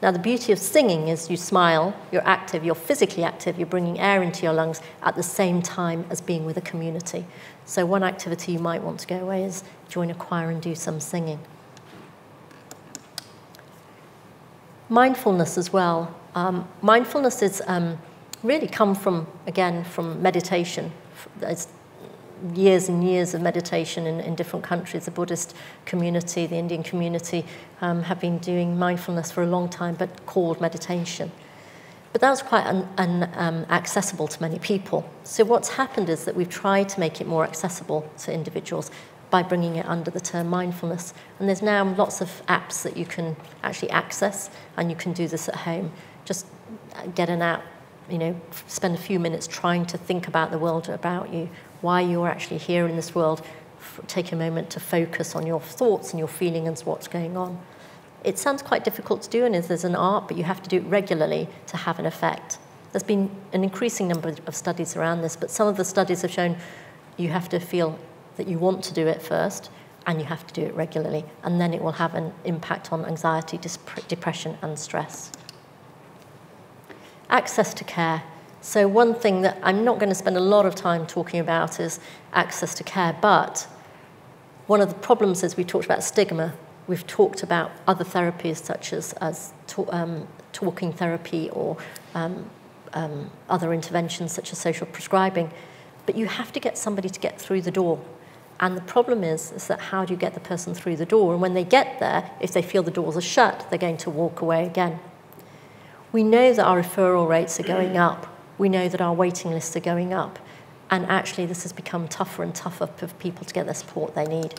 Now, the beauty of singing is you smile, you're active, you're physically active, you're bringing air into your lungs at the same time as being with a community. So one activity you might want to go away is join a choir and do some singing. Mindfulness as well. Um, mindfulness is... Um, really come from, again, from meditation. There's years and years of meditation in, in different countries. The Buddhist community, the Indian community um, have been doing mindfulness for a long time, but called meditation. But that's quite un, un, um, accessible to many people. So what's happened is that we've tried to make it more accessible to individuals by bringing it under the term mindfulness. And there's now lots of apps that you can actually access, and you can do this at home. Just get an app, you know, spend a few minutes trying to think about the world about you, why you're actually here in this world. Take a moment to focus on your thoughts and your feelings and what's going on. It sounds quite difficult to do, and there's an art, but you have to do it regularly to have an effect. There's been an increasing number of studies around this, but some of the studies have shown you have to feel that you want to do it first, and you have to do it regularly, and then it will have an impact on anxiety, depression, and stress. Access to care. So one thing that I'm not going to spend a lot of time talking about is access to care, but one of the problems is we talked about stigma. We've talked about other therapies such as, as to, um, talking therapy or um, um, other interventions such as social prescribing, but you have to get somebody to get through the door. And the problem is, is that how do you get the person through the door? And when they get there, if they feel the doors are shut, they're going to walk away again. We know that our referral rates are going up. We know that our waiting lists are going up. And actually, this has become tougher and tougher for people to get the support they need.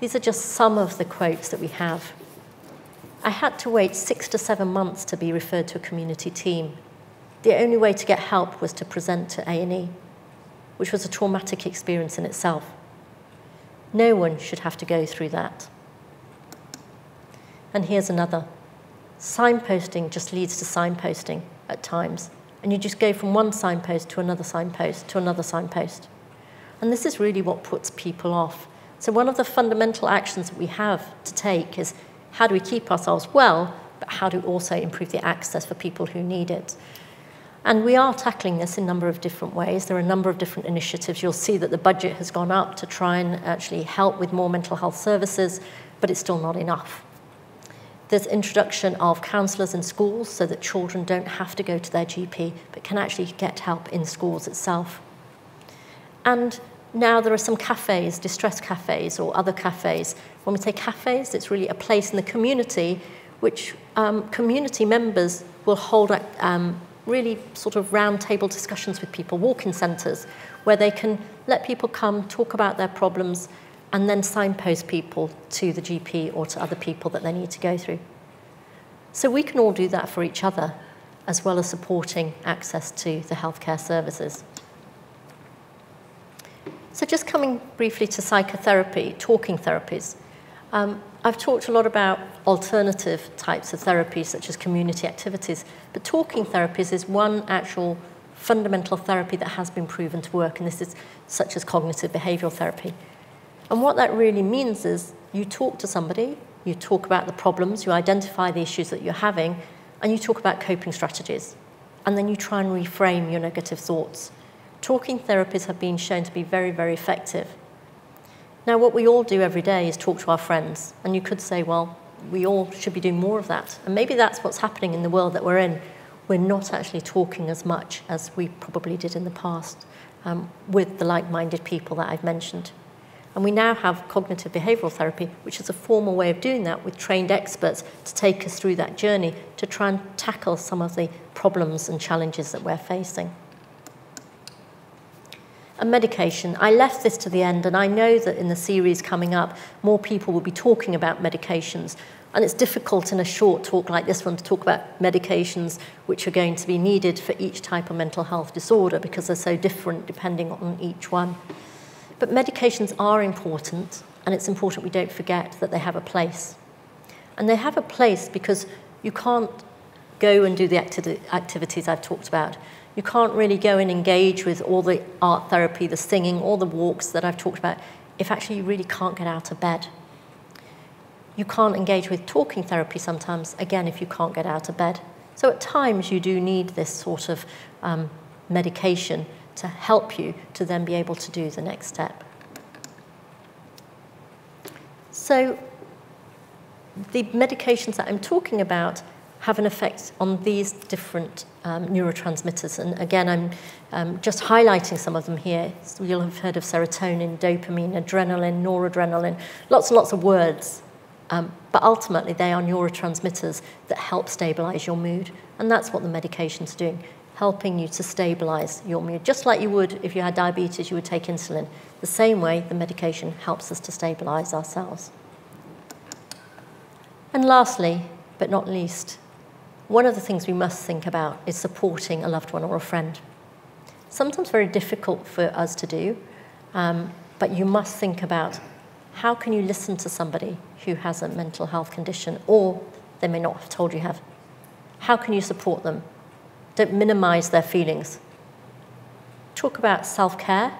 These are just some of the quotes that we have. I had to wait six to seven months to be referred to a community team. The only way to get help was to present to A and E, which was a traumatic experience in itself. No one should have to go through that. And here's another. Signposting just leads to signposting at times. And you just go from one signpost to another signpost to another signpost. And this is really what puts people off. So one of the fundamental actions that we have to take is how do we keep ourselves well, but how do we also improve the access for people who need it? And we are tackling this in a number of different ways. There are a number of different initiatives. You'll see that the budget has gone up to try and actually help with more mental health services, but it's still not enough. There's introduction of counsellors in schools so that children don't have to go to their G P, but can actually get help in schools itself. And now there are some cafes, distress cafes or other cafes. When we say cafes, it's really a place in the community which um, community members will hold um, really sort of round table discussions with people, walk-in centres, where they can let people come, talk about their problems, and then signpost people to the G P or to other people that they need to go through. So we can all do that for each other, as well as supporting access to the healthcare services. So just coming briefly to psychotherapy, talking therapies. Um, I've talked a lot about alternative types of therapies, such as community activities, but talking therapies is one actual fundamental therapy that has been proven to work, and this is such as cognitive behavioural therapy. And what that really means is you talk to somebody, you talk about the problems, you identify the issues that you're having, and you talk about coping strategies. And then you try and reframe your negative thoughts. Talking therapies have been shown to be very, very effective. Now, what we all do every day is talk to our friends. And you could say, well, we all should be doing more of that. And maybe that's what's happening in the world that we're in. We're not actually talking as much as we probably did in the past um, with the like-minded people that I've mentioned. And we now have cognitive behavioural therapy, which is a formal way of doing that with trained experts to take us through that journey to try and tackle some of the problems and challenges that we're facing. And medication. I left this to the end, and I know that in the series coming up, more people will be talking about medications. And it's difficult in a short talk like this one to talk about medications which are going to be needed for each type of mental health disorder because they're so different depending on each one. But medications are important, and it's important we don't forget that they have a place. And they have a place because you can't go and do the acti activities I've talked about. You can't really go and engage with all the art therapy, the singing, all the walks that I've talked about, if actually you really can't get out of bed. You can't engage with talking therapy sometimes, again, if you can't get out of bed. So at times you do need this sort of um, medication to help you to then be able to do the next step. So the medications that I'm talking about have an effect on these different um, neurotransmitters. And again, I'm um, just highlighting some of them here. So you'll have heard of serotonin, dopamine, adrenaline, noradrenaline, lots and lots of words. Um, but ultimately, they are neurotransmitters that help stabilize your mood. And that's what the medication's doing, helping you to stabilize your mood. Just like you would if you had diabetes, you would take insulin. The same way the medication helps us to stabilize ourselves. And lastly, but not least, one of the things we must think about is supporting a loved one or a friend. Sometimes very difficult for us to do, um, but you must think about how can you listen to somebody who has a mental health condition or they may not have told you have. How can you support them? Don't minimize their feelings. Talk about self-care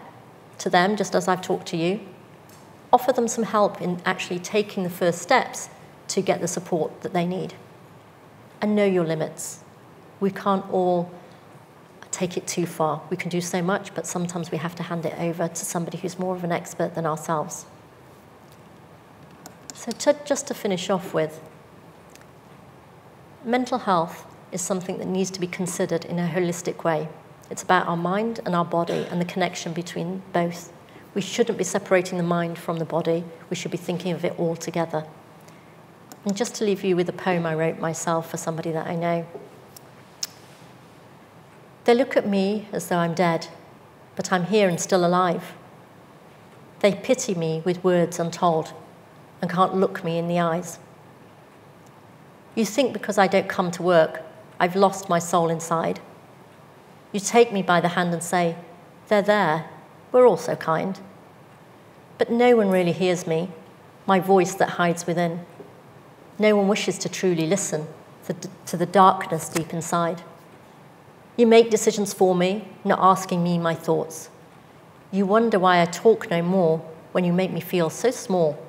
to them, just as I've talked to you. Offer them some help in actually taking the first steps to get the support that they need. And know your limits. We can't all take it too far. We can do so much, but sometimes we have to hand it over to somebody who's more of an expert than ourselves. So to, just to finish off with, mental health is something that needs to be considered in a holistic way. It's about our mind and our body and the connection between both. We shouldn't be separating the mind from the body. We should be thinking of it all together. And just to leave you with a poem I wrote myself for somebody that I know. They look at me as though I'm dead, but I'm here and still alive. They pity me with words untold and can't look me in the eyes. You think because I don't come to work, I've lost my soul inside. You take me by the hand and say, they're there, we're all so kind. But no one really hears me, my voice that hides within. No one wishes to truly listen to the darkness deep inside. You make decisions for me, not asking me my thoughts. You wonder why I talk no more when you make me feel so small.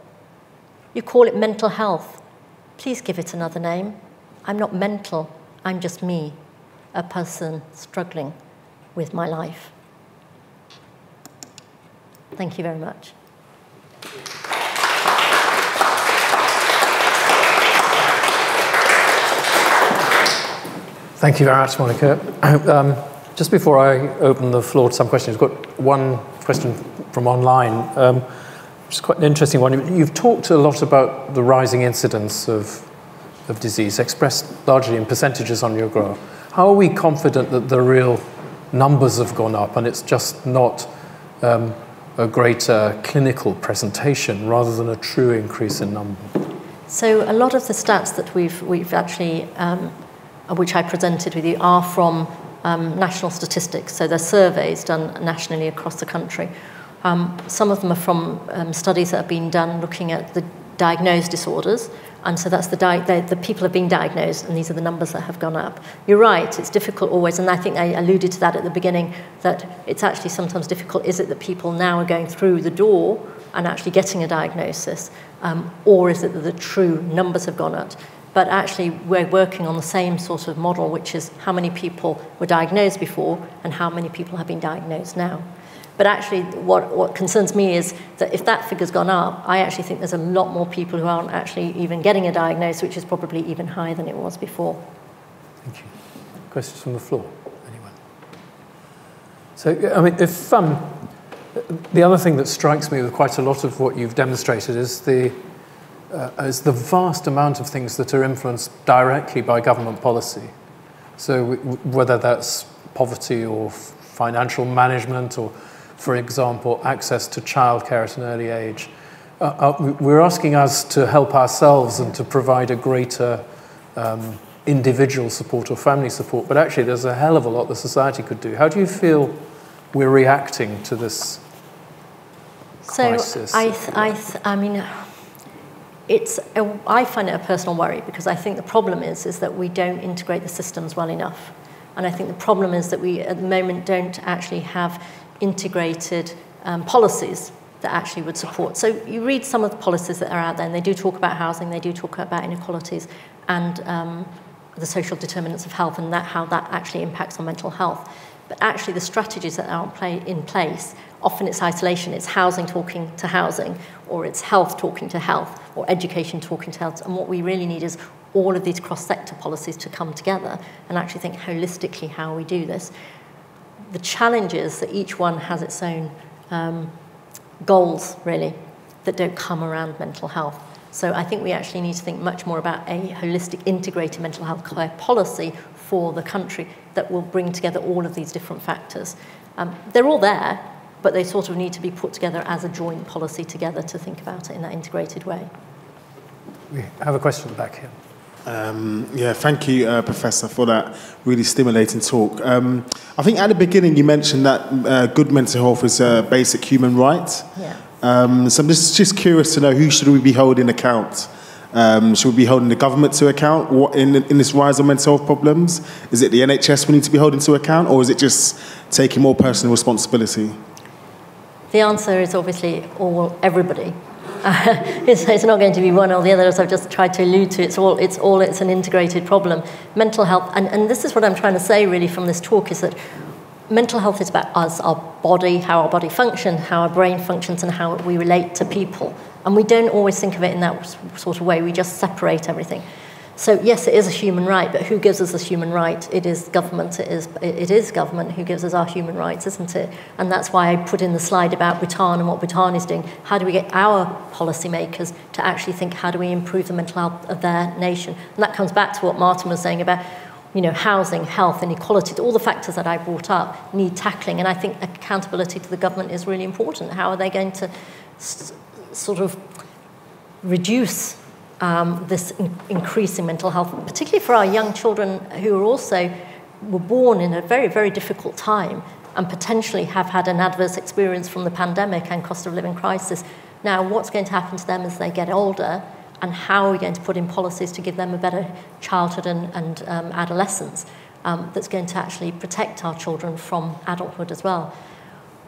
You call it mental health. Please give it another name. I'm not mental, I'm just me, a person struggling with my life. Thank you very much. Thank you very much, Monica. Um, just before I open the floor to some questions, we've got one question from online, um, which is quite an interesting one. You've talked a lot about the rising incidence of, of disease, expressed largely in percentages on your graph. How are we confident that the real numbers have gone up and it's just not um, a greater clinical presentation rather than a true increase in number? So a lot of the stats that we've, we've actually... Um, which I presented with you, are from um, national statistics. So they're surveys done nationally across the country. Um, some of them are from um, studies that have been done looking at the diagnosed disorders. And so that's the, the, the people have been diagnosed, and these are the numbers that have gone up. You're right, it's difficult always, and I think I alluded to that at the beginning, that it's actually sometimes difficult. Is it that people now are going through the door and actually getting a diagnosis, um, or is it that the true numbers have gone up? But actually we're working on the same sort of model, which is how many people were diagnosed before and how many people have been diagnosed now. But actually what, what concerns me is that if that figure's gone up, I actually think there's a lot more people who aren't actually even getting a diagnosis, which is probably even higher than it was before. Thank you. Questions from the floor, anyone? So, I mean, if, um, the other thing that strikes me with quite a lot of what you've demonstrated is the Uh, is the vast amount of things that are influenced directly by government policy. So w whether that's poverty or financial management or, for example, access to childcare at an early age, uh, uh, we're asking us to help ourselves and to provide a greater um, individual support or family support, but actually there's a hell of a lot that society could do. How do you feel we're reacting to this crisis? So I, th I, th I mean... It's a, I find it a personal worry, because I think the problem is, is that we don't integrate the systems well enough. And I think the problem is that we, at the moment, don't actually have integrated um, policies that actually would support. So you read some of the policies that are out there, and they do talk about housing, they do talk about inequalities, and um, the social determinants of health, and that, how that actually impacts on mental health. But actually the strategies that aren't play, in place, often it's isolation, it's housing talking to housing, or it's health talking to health, or education talking to health. And what we really need is all of these cross-sector policies to come together and actually think holistically how we do this. The challenge is that each one has its own um, goals, really, that don't come around mental health. So I think we actually need to think much more about a holistic, integrated mental health care policy for the country that will bring together all of these different factors. Um, they're all there, but they sort of need to be put together as a joint policy together to think about it in that integrated way. We have a question back here. Um, yeah, thank you, uh, Professor, for that really stimulating talk. Um, I think at the beginning you mentioned that uh, good mental health is a basic human right. Yeah. Um, so I'm just, just curious to know, who should we be holding account? Um, should we be holding the government to account what, in, in this rise of mental health problems? Is it the N H S we need to be holding to account, or is it just taking more personal responsibility? The answer is obviously all, everybody. Uh, it's, it's not going to be one or the other, as I've just tried to allude to. It's all, it's, all, it's an integrated problem. Mental health, and, and this is what I'm trying to say really from this talk, is that mental health is about us, our body, how our body functions, how our brain functions, and how we relate to people. And we don't always think of it in that sort of way. We just separate everything. So yes, it is a human right, but who gives us this human right? It is government. It is, it is government who gives us our human rights, isn't it? And that's why I put in the slide about Bhutan and what Bhutan is doing. How do we get our policymakers to actually think, how do we improve the mental health of their nation? And that comes back to what Martin was saying about, you know, housing, health, inequality, all the factors that I brought up need tackling. And I think accountability to the government is really important. How are they going to s sort of reduce Um, this in increase in mental health, particularly for our young children who are also were born in a very, very difficult time and potentially have had an adverse experience from the pandemic and cost of living crisis. Now, what's going to happen to them as they get older, and how are we going to put in policies to give them a better childhood and, and um, adolescence um, that's going to actually protect our children from adulthood as well?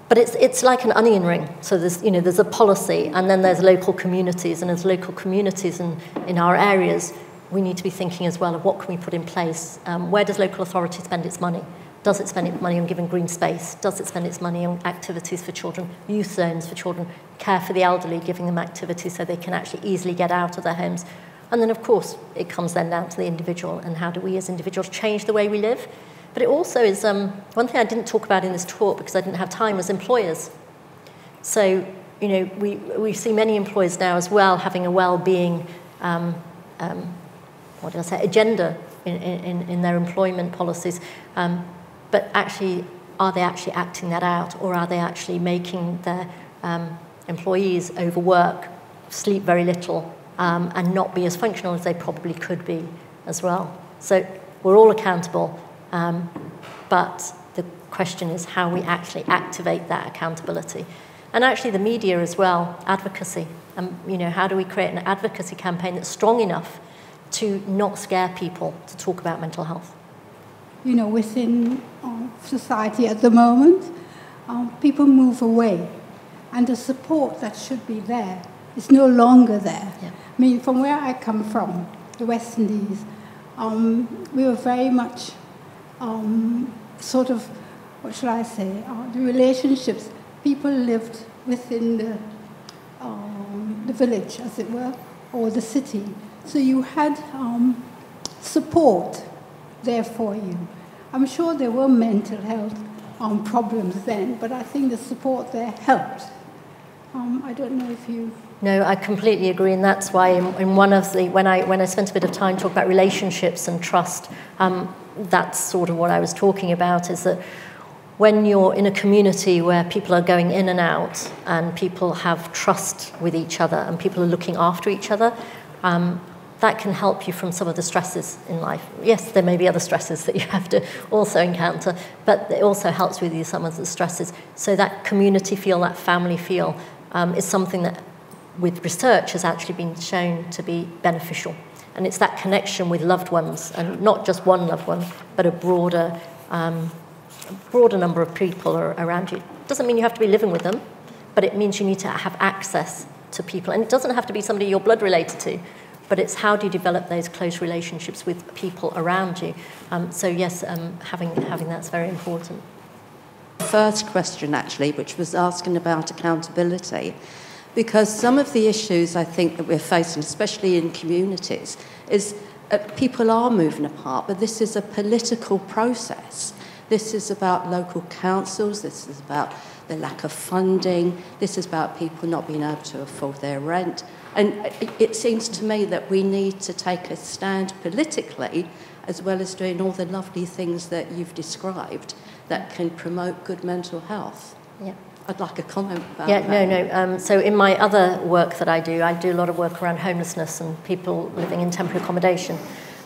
But it's, it's like an onion ring. So there's, you know, there's a policy, and then there's local communities, and as local communities in, in our areas, we need to be thinking as well of what can we put in place. Um, where does local authority spend its money? Does it spend its money on giving green space? Does it spend its money on activities for children, youth zones for children, care for the elderly, giving them activities so they can actually easily get out of their homes? And then, of course, it comes then down to the individual, and how do we as individuals change the way we live? But it also is, um, one thing I didn't talk about in this talk because I didn't have time was employers. So, you know, we, we see many employers now as well having a well-being, um, um, what did I say, agenda in, in, in their employment policies. Um, but actually, are they actually acting that out, or are they actually making their um, employees overwork, sleep very little, um, and not be as functional as they probably could be as well? So we're all accountable. Um, but the question is how we actually activate that accountability. And actually the media as well, advocacy. Um, you know, how do we create an advocacy campaign that's strong enough to not scare people to talk about mental health? You know, within uh, society at the moment, um, people move away. And the support that should be there is no longer there. Yeah. I mean, from where I come from, the West Indies, um, we were very much... Um, sort of, what should I say, uh, the relationships. People lived within the, um, the village, as it were, or the city. So you had um, support there for you. I'm sure there were mental health um, problems then, but I think the support there helped. Um, I don't know if you... No, I completely agree, and that's why in, in one of the, when I, when I spent a bit of time talking about relationships and trust, um, that's sort of what I was talking about, is that when you're in a community where people are going in and out and people have trust with each other and people are looking after each other, um, that can help you from some of the stresses in life. Yes, there may be other stresses that you have to also encounter, but it also helps with you some of the stresses. So that community feel, that family feel, um, is something that with research has actually been shown to be beneficial. And it's that connection with loved ones, and not just one loved one, but a broader, um, broader number of people are around you. It doesn't mean you have to be living with them, but it means you need to have access to people. And it doesn't have to be somebody you're blood related to, but it's how do you develop those close relationships with people around you. Um, so yes, um, having, having that's very important. The first question, actually, which was asking about accountability, because some of the issues I think that we're facing, especially in communities, is uh, people are moving apart, but this is a political process. This is about local councils, this is about the lack of funding, this is about people not being able to afford their rent. And it, it seems to me that we need to take a stand politically, as well as doing all the lovely things that you've described that can promote good mental health. Yeah. I'd like a comment about yeah, that. Yeah, no, no. Um, so in my other work that I do, I do a lot of work around homelessness and people living in temporary accommodation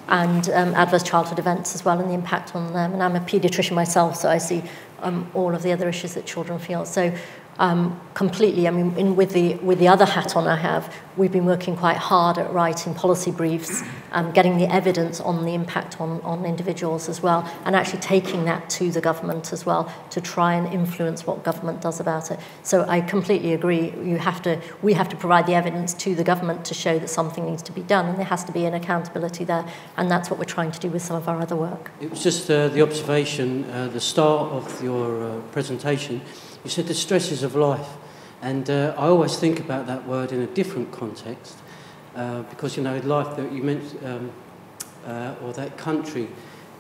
and um, adverse childhood events as well, and the impact on them. And I'm a paediatrician myself, so I see um, all of the other issues that children feel. So um, completely, I mean, in, with, the, with the other hat on I have, we've been working quite hard at writing policy briefs, um, getting the evidence on the impact on, on individuals as well, and actually taking that to the government as well to try and influence what government does about it. So I completely agree. You have to, we have to provide the evidence to the government to show that something needs to be done, and there has to be an accountability there, and that's what we're trying to do with some of our other work. It was just uh, the observation, uh, the start of your uh, presentation, you said the stresses of life. And uh, I always think about that word in a different context, uh, because, you know, life that you mentioned, um, uh, or that country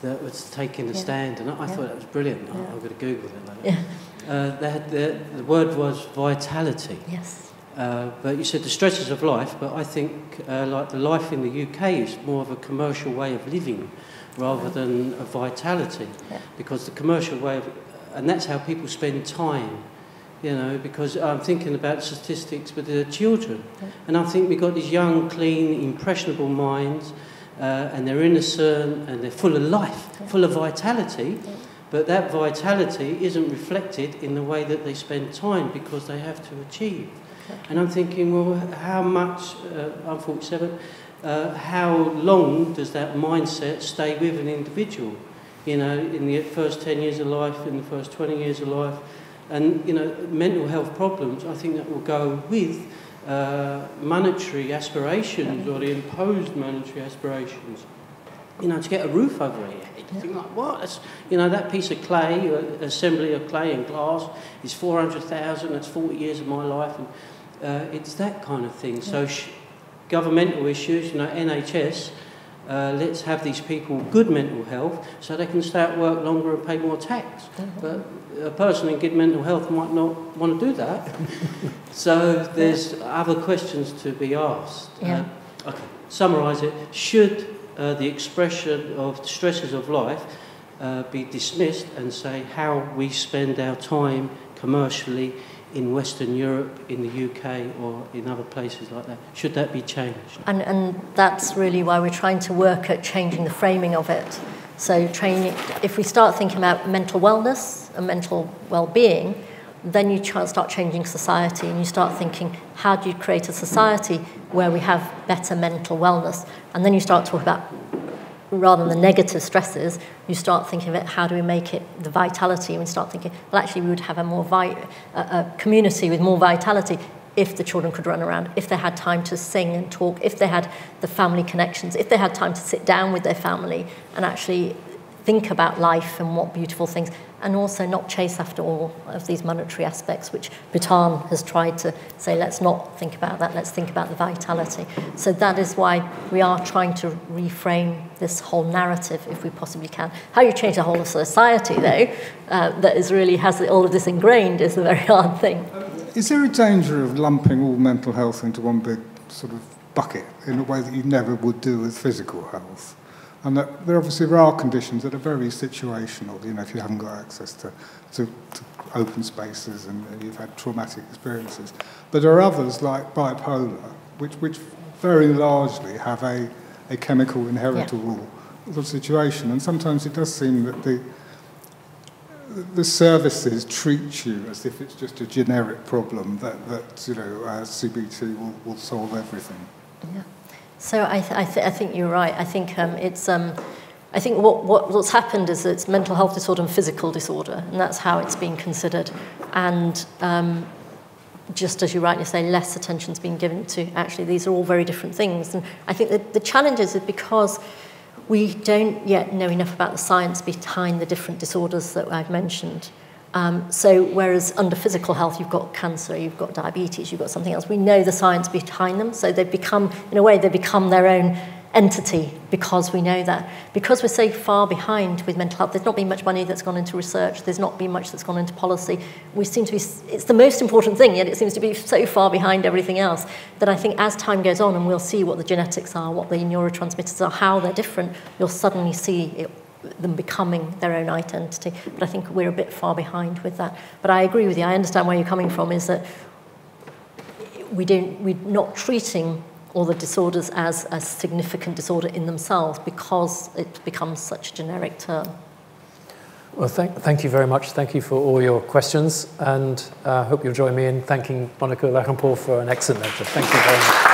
that was taking a yeah. stand, and I, I yeah. thought that was brilliant. Yeah. I'm going to Google it later. Yeah. Uh, they had the, the word was vitality. Yes. Uh, but you said the stresses of life, but I think uh, like the life in the U K is more of a commercial way of living rather right. than a vitality, yeah. because the commercial way of, and that's how people spend time. You know, because I'm thinking about statistics with the children. Yeah. And I think we've got these young, clean, impressionable minds, uh, and they're innocent, and they're full of life, yeah. full of vitality. Yeah. But that vitality isn't reflected in the way that they spend time because they have to achieve. Okay. And I'm thinking, well, how much, uh, I'm forty-seven, uh, how long does that mindset stay with an individual? You know, in the first ten years of life, in the first twenty years of life. And, you know, mental health problems, I think that will go with uh, monetary aspirations or the imposed monetary aspirations. You know, to get a roof over your head, you think like, what? That's, you know, that piece of clay, assembly of clay and glass is four hundred thousand, that's forty years of my life. And uh, it's that kind of thing. So sh governmental issues, you know, N H S, Uh, let's have these people good mental health so they can stay at work longer and pay more tax. But a person in good mental health might not want to do that. So there's other questions to be asked. Yeah. Uh, okay, summarise it. Should uh, the expression of the stresses of life uh, be dismissed and say how we spend our time commercially in Western Europe, in the U K, or in other places like that? Should that be changed? And, and that's really why we're trying to work at changing the framing of it. So training, if we start thinking about mental wellness and mental well-being, then you start changing society and you start thinking, how do you create a society where we have better mental wellness? And then you start talking about, rather than the negative stresses, you start thinking of it, how do we make it the vitality? And start thinking, well, actually, we would have a more vi a, a community with more vitality if the children could run around, if they had time to sing and talk, if they had the family connections, if they had time to sit down with their family and actually think about life and what beautiful things, and also not chase after all of these monetary aspects, which Bhutan has tried to say, let's not think about that, let's think about the vitality. So that is why we are trying to reframe this whole narrative, if we possibly can. How you change the whole of society, though, uh, that is really has all of this ingrained is a very hard thing. Is there a danger of lumping all mental health into one big sort of bucket in a way that you never would do with physical health? And that there obviously there are conditions that are very situational, you know, if you haven't got access to, to, to open spaces and, and you've had traumatic experiences. But there are others like bipolar, which, which very largely have a, a chemical inheritable yeah. situation. And sometimes it does seem that the, the services treat you as if it's just a generic problem that, that you know, uh, C B T will, will solve everything. Yeah. So I, th I, th I think you're right. I think um, it's. Um, I think what, what what's happened is it's mental health disorder and physical disorder, and that's how it's being considered. And um, just as you rightly say, less attention's been given to actually these are all very different things. And I think that the challenge is because we don't yet know enough about the science behind the different disorders that I've mentioned. Um, so whereas under physical health you've got cancer, you've got diabetes, you've got something else, we know the science behind them, so they've become, in a way, they become their own entity because we know that. Because we're so far behind with mental health, there's not been much money that's gone into research, there's not been much that's gone into policy. We seem to be, it's the most important thing, yet it seems to be so far behind everything else that I think as time goes on and we'll see what the genetics are, what the neurotransmitters are, how they're different, you'll suddenly see it them becoming their own identity. But I think we're a bit far behind with that. But I agree with you. I understand where you're coming from, is that we don't, we're not treating all the disorders as a significant disorder in themselves because it becomes such a generic term. Well, thank, thank you very much. Thank you for all your questions. And I uh, hope you'll join me in thanking Monica Lakhanpaul for an excellent lecture. Thank you very much.